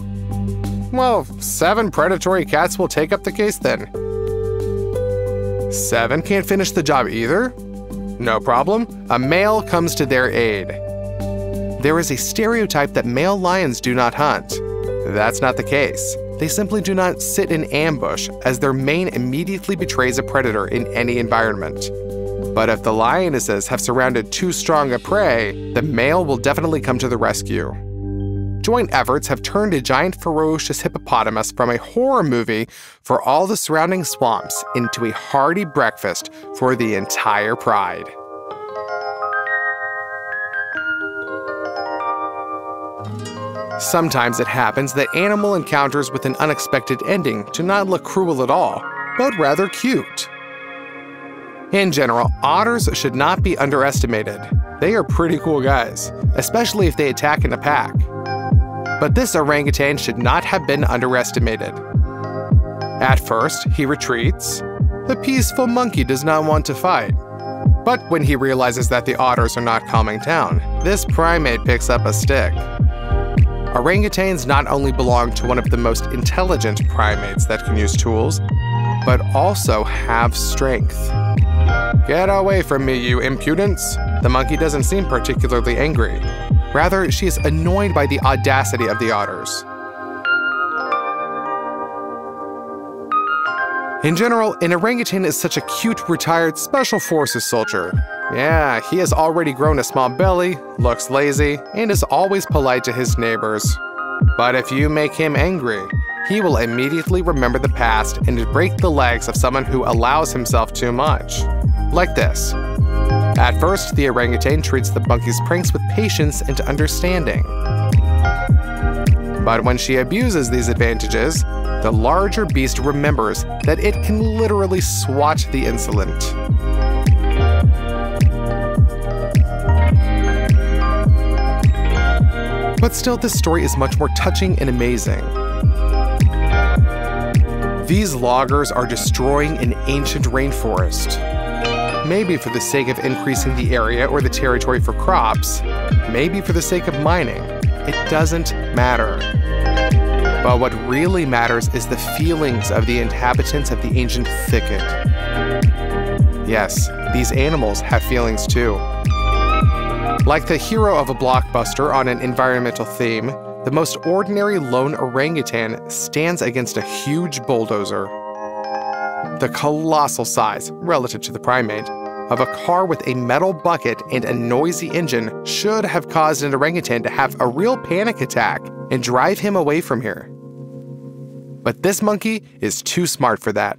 Well, seven predatory cats will take up the case then. Seven can't finish the job either? No problem. A male comes to their aid. There is a stereotype that male lions do not hunt. That's not the case. They simply do not sit in ambush, as their mane immediately betrays a predator in any environment. But if the lionesses have surrounded too strong a prey, the male will definitely come to the rescue. Joint efforts have turned a giant ferocious hippopotamus from a horror movie for all the surrounding swamps into a hearty breakfast for the entire pride. Sometimes it happens that animal encounters with an unexpected ending do not look cruel at all, but rather cute. In general, otters should not be underestimated. They are pretty cool guys, especially if they attack in a pack. But this orangutan should not have been underestimated. At first, he retreats. The peaceful monkey does not want to fight. But when he realizes that the otters are not calming down, this primate picks up a stick. Orangutans not only belong to one of the most intelligent primates that can use tools, but also have strength. Get away from me, you impudence! The monkey doesn't seem particularly angry. Rather, she is annoyed by the audacity of the otters. In general, an orangutan is such a cute, retired Special Forces soldier. Yeah, he has already grown a small belly, looks lazy, and is always polite to his neighbors. But if you make him angry, he will immediately remember the past and break the legs of someone who allows himself too much. Like this. At first, the orangutan treats the monkey's pranks with patience and understanding. But when she abuses these advantages, the larger beast remembers that it can literally swat the insolent. But still, this story is much more touching and amazing. These loggers are destroying an ancient rainforest. Maybe for the sake of increasing the area or the territory for crops, maybe for the sake of mining, it doesn't matter. But what really matters is the feelings of the inhabitants of the ancient thicket. Yes, these animals have feelings too. Like the hero of a blockbuster on an environmental theme, the most ordinary lone orangutan stands against a huge bulldozer. The colossal size, relative to the primate, of a car with a metal bucket and a noisy engine should have caused an orangutan to have a real panic attack and drive him away from here. But this monkey is too smart for that.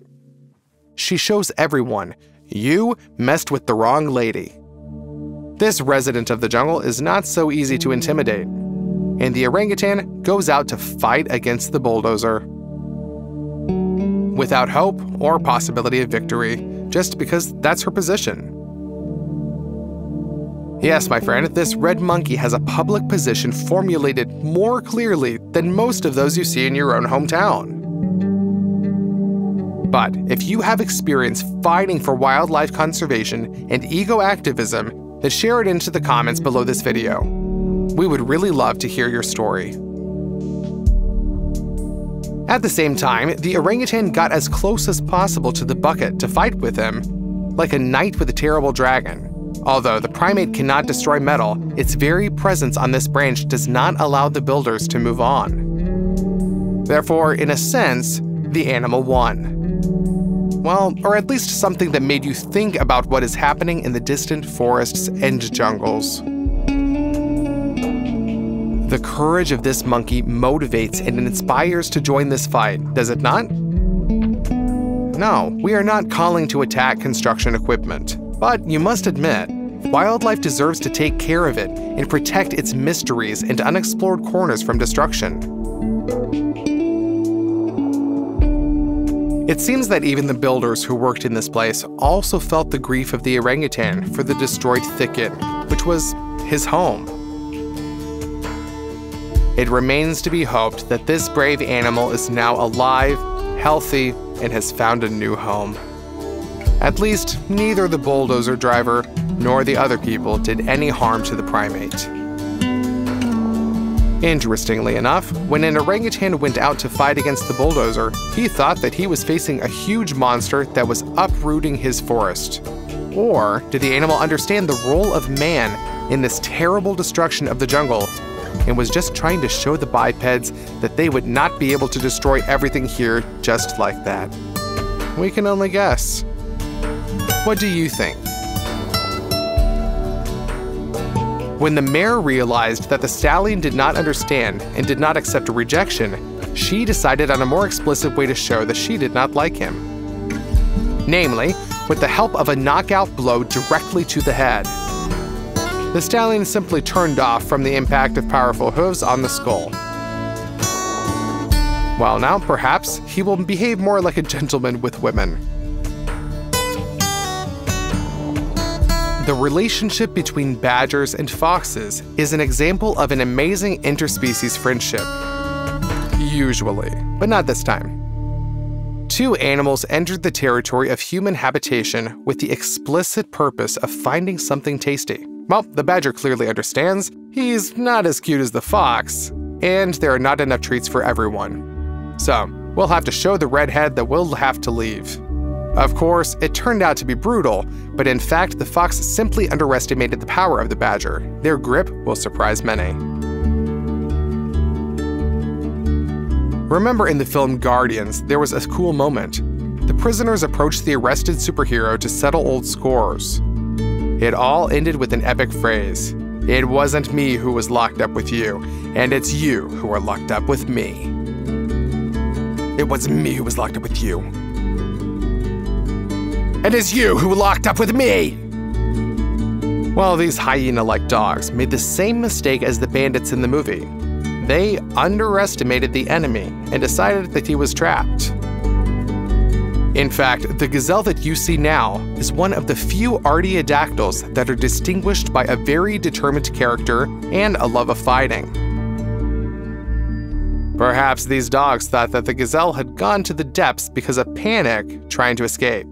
She shows everyone, you messed with the wrong lady. This resident of the jungle is not so easy to intimidate, and the orangutan goes out to fight against the bulldozer. Without hope or possibility of victory, just because that's her position. Yes, my friend, this red monkey has a public position formulated more clearly than most of those you see in your own hometown. But if you have experience fighting for wildlife conservation and eco activism, then share it into the comments below this video. We would really love to hear your story. At the same time, the orangutan got as close as possible to the bucket to fight with him, like a knight with a terrible dragon. Although the primate cannot destroy metal, its very presence on this branch does not allow the builders to move on. Therefore, in a sense, the animal won. Well, or at least something that made you think about what is happening in the distant forests and jungles. The courage of this monkey motivates and inspires to join this fight, does it not? No, we are not calling to attack construction equipment. But you must admit, wildlife deserves to take care of it and protect its mysteries and unexplored corners from destruction. It seems that even the builders who worked in this place also felt the grief of the orangutan for the destroyed thicket, which was his home. It remains to be hoped that this brave animal is now alive, healthy, and has found a new home. At least, neither the bulldozer driver nor the other people did any harm to the primate. Interestingly enough, when an orangutan went out to fight against the bulldozer, he thought that he was facing a huge monster that was uprooting his forest. Or did the animal understand the role of man in this terrible destruction of the jungle, and was just trying to show the bipeds that they would not be able to destroy everything here just like that? We can only guess. What do you think? When the mare realized that the stallion did not understand and did not accept a rejection, she decided on a more explicit way to show that she did not like him. Namely, with the help of a knockout blow directly to the head. The stallion simply turned off from the impact of powerful hooves on the skull. Well, now perhaps he will behave more like a gentleman with women. The relationship between badgers and foxes is an example of an amazing interspecies friendship. Usually, but not this time. Two animals entered the territory of human habitation with the explicit purpose of finding something tasty. Well, the badger clearly understands, he's not as cute as the fox, and there are not enough treats for everyone. So, we'll have to show the redhead that we'll have to leave. Of course, it turned out to be brutal, but in fact, the fox simply underestimated the power of the badger. Their grip will surprise many. Remember in the film Guardians, there was a cool moment. The prisoners approached the arrested superhero to settle old scores. It all ended with an epic phrase. It wasn't me who was locked up with you, and it's you who are locked up with me. It wasn't me who was locked up with you. And it's you who locked up with me! Well, these hyena-like dogs made the same mistake as the bandits in the movie. They underestimated the enemy and decided that he was trapped. In fact, the gazelle that you see now is one of the few artiodactyls that are distinguished by a very determined character and a love of fighting. Perhaps these dogs thought that the gazelle had gone to the depths because of panic trying to escape.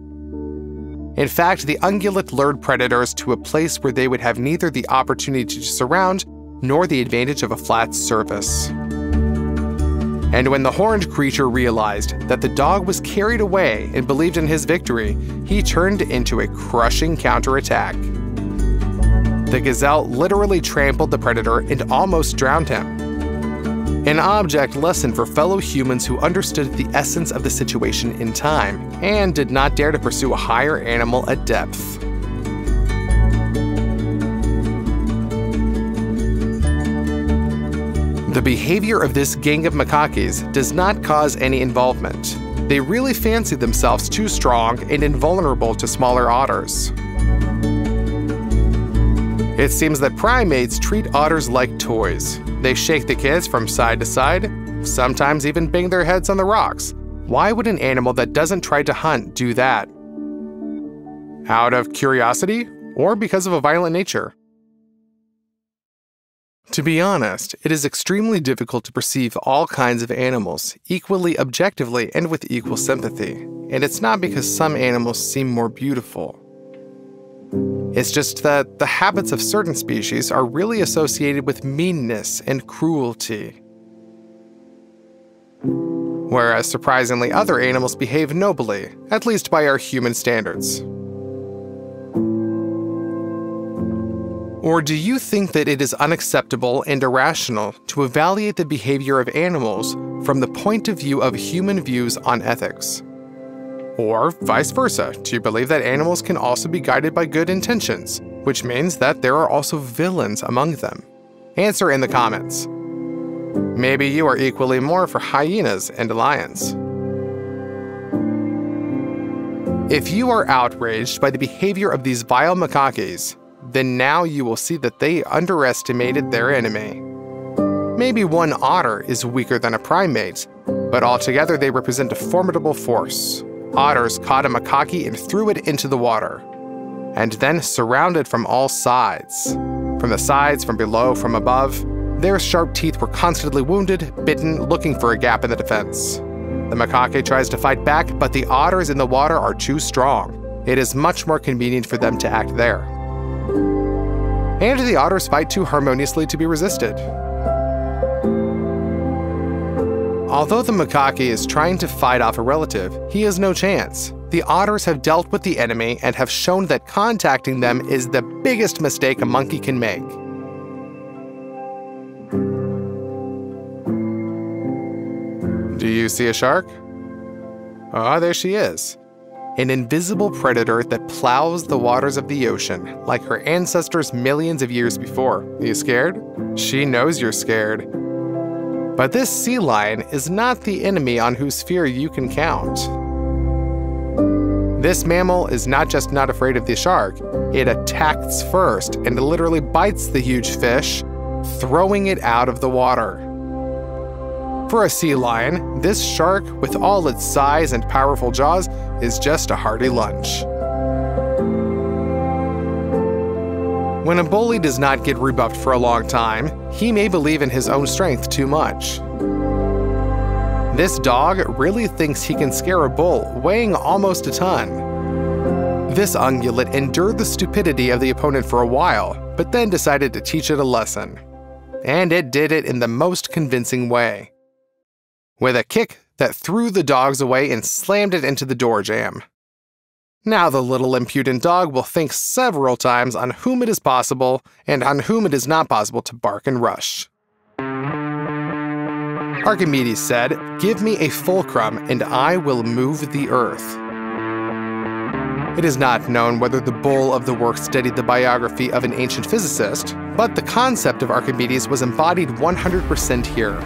In fact, the ungulate lured predators to a place where they would have neither the opportunity to surround nor the advantage of a flat surface. And when the horned creature realized that the dog was carried away and believed in his victory, he turned into a crushing counterattack. the gazelle literally trampled the predator and almost drowned him. An object lesson for fellow humans who understood the essence of the situation in time and did not dare to pursue a higher animal at depth. The behavior of this gang of macaques does not cause any involvement. They really fancy themselves too strong and invulnerable to smaller otters. It seems that primates treat otters like toys. They shake the kids from side to side, sometimes even bang their heads on the rocks. Why would an animal that doesn't try to hunt do that? Out of curiosity or because of a violent nature? To be honest, it is extremely difficult to perceive all kinds of animals, equally objectively and with equal sympathy. And it's not because some animals seem more beautiful. It's just that the habits of certain species are really associated with meanness and cruelty. Whereas surprisingly, other animals behave nobly, at least by our human standards. Or do you think that it is unacceptable and irrational to evaluate the behavior of animals from the point of view of human views on ethics? Or vice versa, do you believe that animals can also be guided by good intentions, which means that there are also villains among them? Answer in the comments. Maybe you are equally more for hyenas and lions. If you are outraged by the behavior of these vile macaques, then now you will see that they underestimated their enemy. Maybe one otter is weaker than a primate, but altogether they represent a formidable force. Otters caught a macaque and threw it into the water, and then surrounded from all sides. From the sides, from below, from above, their sharp teeth were constantly wounded, bitten, looking for a gap in the defense. The macaque tries to fight back, but the otters in the water are too strong. It is much more convenient for them to act there. And the otters fight too harmoniously to be resisted. Although the macaque is trying to fight off a relative, he has no chance. The otters have dealt with the enemy and have shown that contacting them is the biggest mistake a monkey can make. Do you see a shark? Ah, oh, there she is. An invisible predator that plows the waters of the ocean, like her ancestors millions of years before. Are you scared? She knows you're scared. But this sea lion is not the enemy on whose fear you can count. This mammal is not just not afraid of the shark, it attacks first and literally bites the huge fish, throwing it out of the water. For a sea lion, this shark, with all its size and powerful jaws, is just a hearty lunch. When a bully does not get rebuffed for a long time, he may believe in his own strength too much. This dog really thinks he can scare a bull, weighing almost a ton. This ungulate endured the stupidity of the opponent for a while, but then decided to teach it a lesson. And it did it in the most convincing way, with a kick that threw the dogs away and slammed it into the door jamb. Now the little impudent dog will think several times on whom it is possible and on whom it is not possible to bark and rush. Archimedes said, "Give me a fulcrum and I will move the earth." It is not known whether the bull of the work studied the biography of an ancient physicist, but the concept of Archimedes was embodied one hundred percent here.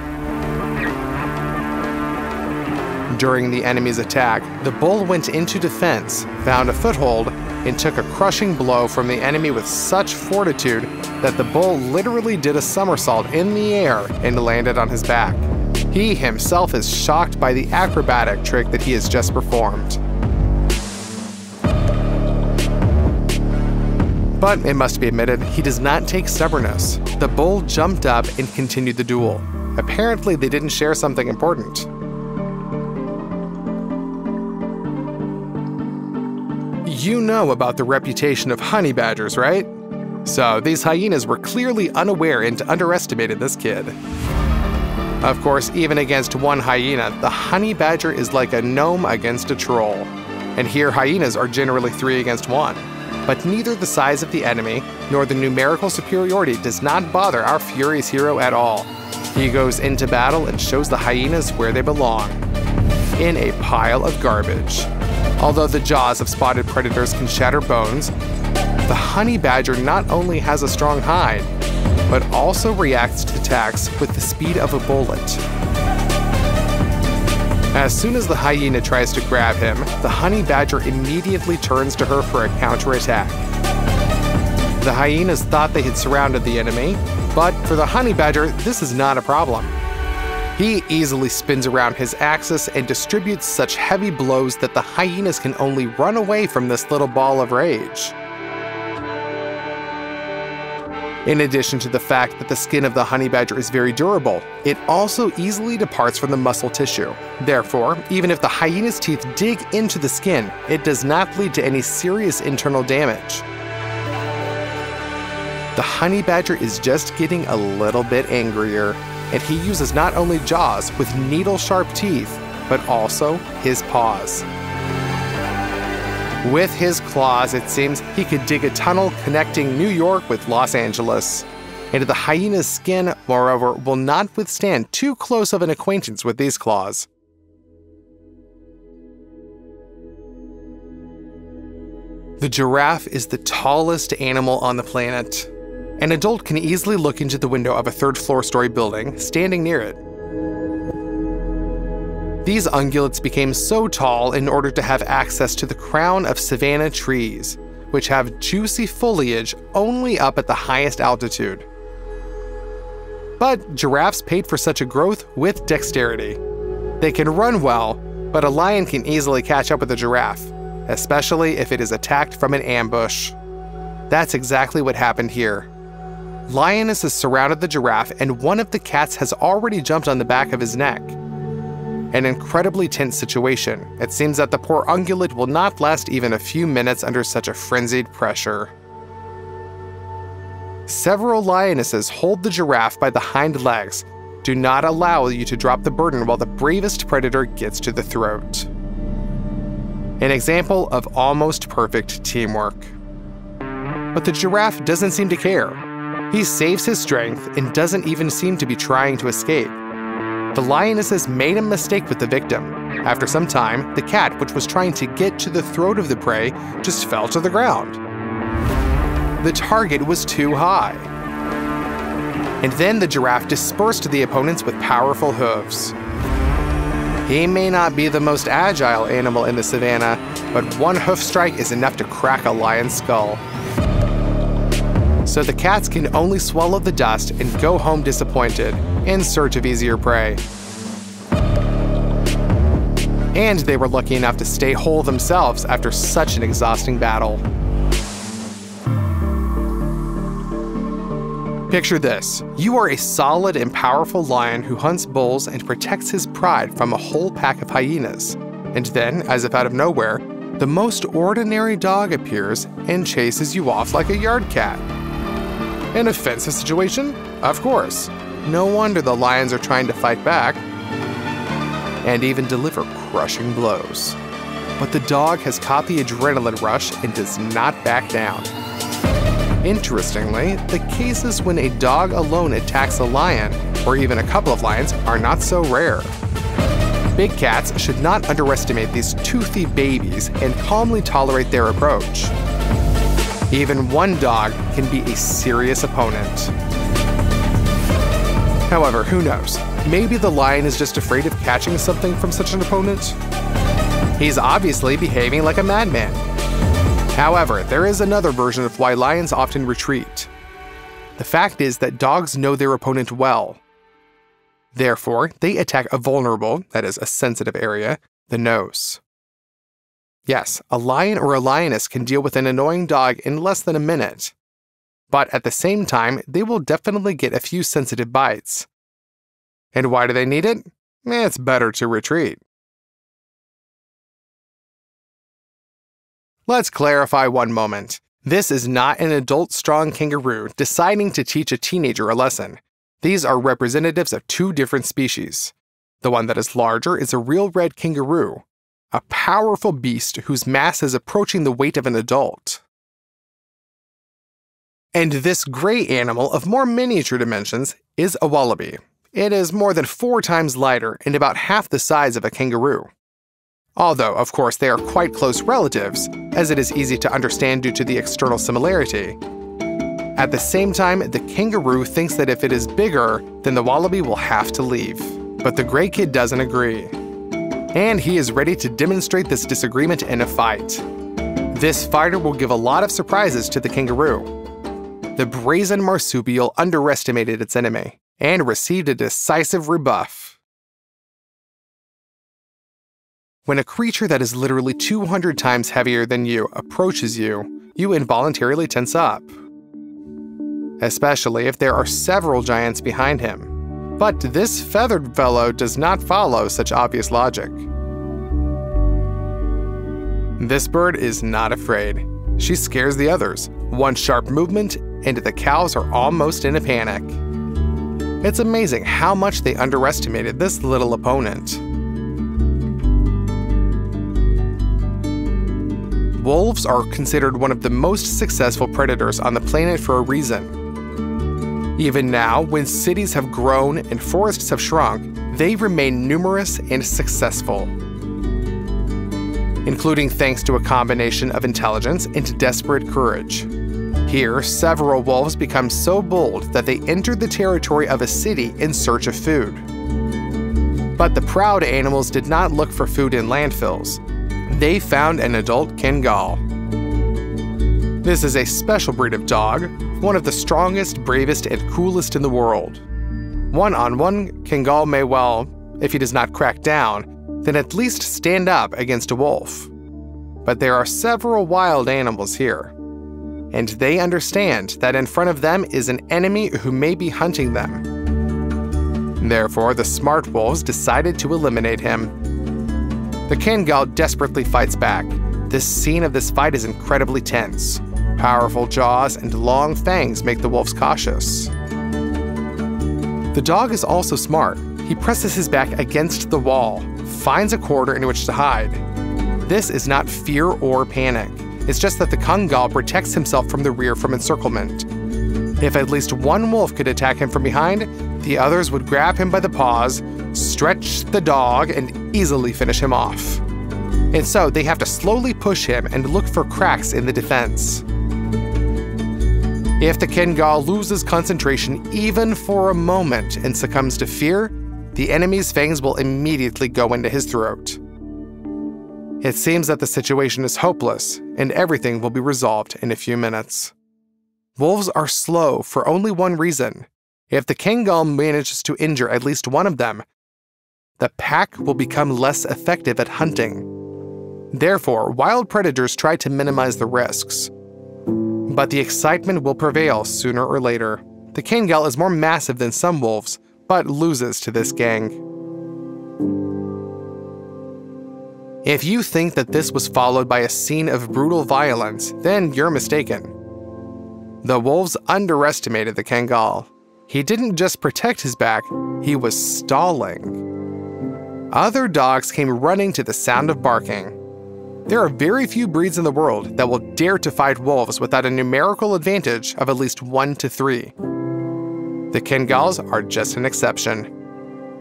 During the enemy's attack, the bull went into defense, found a foothold, and took a crushing blow from the enemy with such fortitude that the bull literally did a somersault in the air and landed on his back. He himself is shocked by the acrobatic trick that he has just performed. But it must be admitted, he does not take stubbornness. The bull jumped up and continued the duel. Apparently, they didn't share something important. You know about the reputation of honey badgers, right? So these hyenas were clearly unaware and underestimated this kid. Of course, even against one hyena, the honey badger is like a gnome against a troll. And here, hyenas are generally three against one. But neither the size of the enemy nor the numerical superiority does not bother our furious hero at all. He goes into battle and shows the hyenas where they belong, in a pile of garbage. Although the jaws of spotted predators can shatter bones, the honey badger not only has a strong hide, but also reacts to attacks with the speed of a bullet. As soon as the hyena tries to grab him, the honey badger immediately turns to her for a counterattack. The hyenas thought they had surrounded the enemy, but for the honey badger, this is not a problem. He easily spins around his axis and distributes such heavy blows that the hyenas can only run away from this little ball of rage. In addition to the fact that the skin of the honey badger is very durable, it also easily departs from the muscle tissue. Therefore, even if the hyena's teeth dig into the skin, it does not lead to any serious internal damage. The honey badger is just getting a little bit angrier, and he uses not only jaws with needle-sharp teeth, but also his paws. With his claws, it seems he could dig a tunnel connecting New York with Los Angeles. And the hyena's skin, moreover, will not withstand too close of an acquaintance with these claws. The giraffe is the tallest animal on the planet. An adult can easily look into the window of a third-floor story building, standing near it. These ungulates became so tall in order to have access to the crown of savanna trees, which have juicy foliage only up at the highest altitude. But giraffes paid for such a growth with dexterity. They can run well, but a lion can easily catch up with a giraffe, especially if it is attacked from an ambush. That's exactly what happened here. Lioness has surrounded the giraffe, and one of the cats has already jumped on the back of his neck. An incredibly tense situation. It seems that the poor ungulate will not last even a few minutes under such a frenzied pressure. Several lionesses hold the giraffe by the hind legs, do not allow you to drop the burden while the bravest predator gets to the throat. An example of almost perfect teamwork. But the giraffe doesn't seem to care. He saves his strength and doesn't even seem to be trying to escape. The lionesses made a mistake with the victim. After some time, the cat, which was trying to get to the throat of the prey, just fell to the ground. The target was too high. And then the giraffe dispersed the opponents with powerful hooves. He may not be the most agile animal in the savannah, but one hoof strike is enough to crack a lion's skull. So the cats can only swallow the dust and go home disappointed, in search of easier prey. And they were lucky enough to stay whole themselves after such an exhausting battle. Picture this. You are a solid and powerful lion who hunts bulls and protects his pride from a whole pack of hyenas. And then, as if out of nowhere, the most ordinary dog appears and chases you off like a yard cat. An offensive situation? Of course. No wonder the lions are trying to fight back and even deliver crushing blows. But the dog has caught the adrenaline rush and does not back down. Interestingly, the cases when a dog alone attacks a lion, or even a couple of lions, are not so rare. Big cats should not underestimate these toothy babies and calmly tolerate their approach. Even one dog can be a serious opponent. However, who knows? Maybe the lion is just afraid of catching something from such an opponent. He's obviously behaving like a madman. However, there is another version of why lions often retreat. The fact is that dogs know their opponent well. Therefore, they attack a vulnerable, that is, a sensitive area, the nose. Yes, a lion or a lioness can deal with an annoying dog in less than a minute. But at the same time, they will definitely get a few sensitive bites. And why do they need it? It's better to retreat. Let's clarify one moment. This is not an adult strong kangaroo deciding to teach a teenager a lesson. These are representatives of two different species. The one that is larger is a real red kangaroo, a powerful beast whose mass is approaching the weight of an adult. And this gray animal of more miniature dimensions is a wallaby. It is more than four times lighter and about half the size of a kangaroo. Although, of course, they are quite close relatives, as it is easy to understand due to the external similarity. At the same time, the kangaroo thinks that if it is bigger, then the wallaby will have to leave. But the gray kid doesn't agree. And he is ready to demonstrate this disagreement in a fight. This fighter will give a lot of surprises to the kangaroo. The brazen marsupial underestimated its enemy and received a decisive rebuff. When a creature that is literally two hundred times heavier than you approaches you, you involuntarily tense up. Especially if there are several giants behind him. But this feathered fellow does not follow such obvious logic. This bird is not afraid. She scares the others. One sharp movement, and the cows are almost in a panic. It's amazing how much they underestimated this little opponent. Wolves are considered one of the most successful predators on the planet for a reason. Even now, when cities have grown and forests have shrunk, they remain numerous and successful, including thanks to a combination of intelligence and desperate courage. Here, several wolves become so bold that they enter the territory of a city in search of food. But the proud animals did not look for food in landfills. They found an adult Kengal. This is a special breed of dog, one of the strongest, bravest, and coolest in the world. One-on-one, Kengal may well, if he does not crack down, then at least stand up against a wolf. But there are several wild animals here, and they understand that in front of them is an enemy who may be hunting them. Therefore, the smart wolves decided to eliminate him. The Kengal desperately fights back. This scene of this fight is incredibly tense. Powerful jaws and long fangs make the wolves cautious. The dog is also smart. He presses his back against the wall, finds a corner in which to hide. This is not fear or panic. It's just that the Kengal protects himself from the rear from encirclement. If at least one wolf could attack him from behind, the others would grab him by the paws, stretch the dog, and easily finish him off. And so they have to slowly push him and look for cracks in the defense. If the Kengal loses concentration even for a moment and succumbs to fear, the enemy's fangs will immediately go into his throat. It seems that the situation is hopeless, and everything will be resolved in a few minutes. Wolves are slow for only one reason. If the Kengal manages to injure at least one of them, the pack will become less effective at hunting. Therefore, wild predators try to minimize the risks. But the excitement will prevail sooner or later. The Kengal is more massive than some wolves, but loses to this gang. If you think that this was followed by a scene of brutal violence, then you're mistaken. The wolves underestimated the Kengal. He didn't just protect his back, he was stalling. Other dogs came running to the sound of barking. There are very few breeds in the world that will dare to fight wolves without a numerical advantage of at least one to three. The Kengals are just an exception.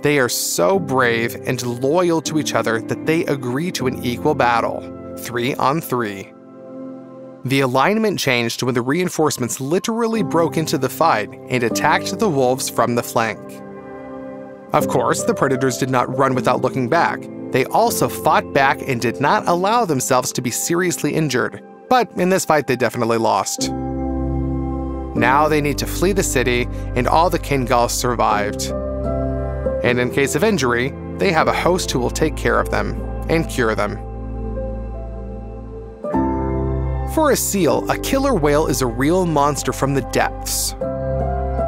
They are so brave and loyal to each other that they agree to an equal battle, three on three. The alignment changed when the reinforcements literally broke into the fight and attacked the wolves from the flank. Of course, the predators did not run without looking back. They also fought back and did not allow themselves to be seriously injured. But in this fight, they definitely lost. Now they need to flee the city, and all the Kengals survived. And in case of injury, they have a host who will take care of them and cure them. For a seal, a killer whale is a real monster from the depths.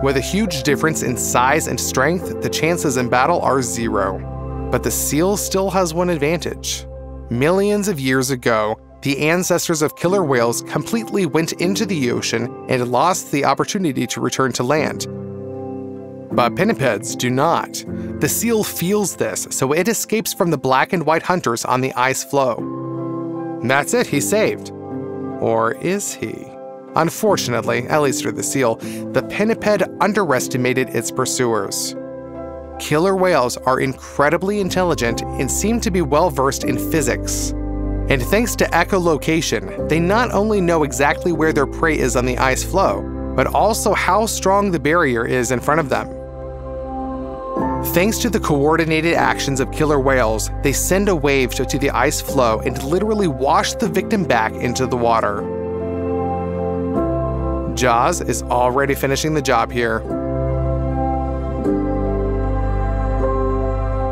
With a huge difference in size and strength, the chances in battle are zero. But the seal still has one advantage. Millions of years ago, the ancestors of killer whales completely went into the ocean and lost the opportunity to return to land. But pinnipeds do not. The seal feels this, so it escapes from the black and white hunters on the ice floe. That's it, he's saved. Or is he? Unfortunately, at least for the seal, the pinniped underestimated its pursuers. Killer whales are incredibly intelligent and seem to be well-versed in physics. And thanks to echolocation, they not only know exactly where their prey is on the ice floe, but also how strong the barrier is in front of them. Thanks to the coordinated actions of killer whales, they send a wave to the ice floe and literally wash the victim back into the water. Jaws is already finishing the job here.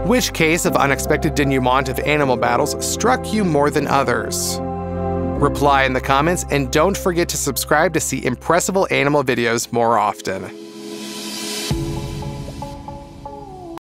Which case of unexpected denouement of animal battles struck you more than others? Reply in the comments and don't forget to subscribe to see impressive animal videos more often.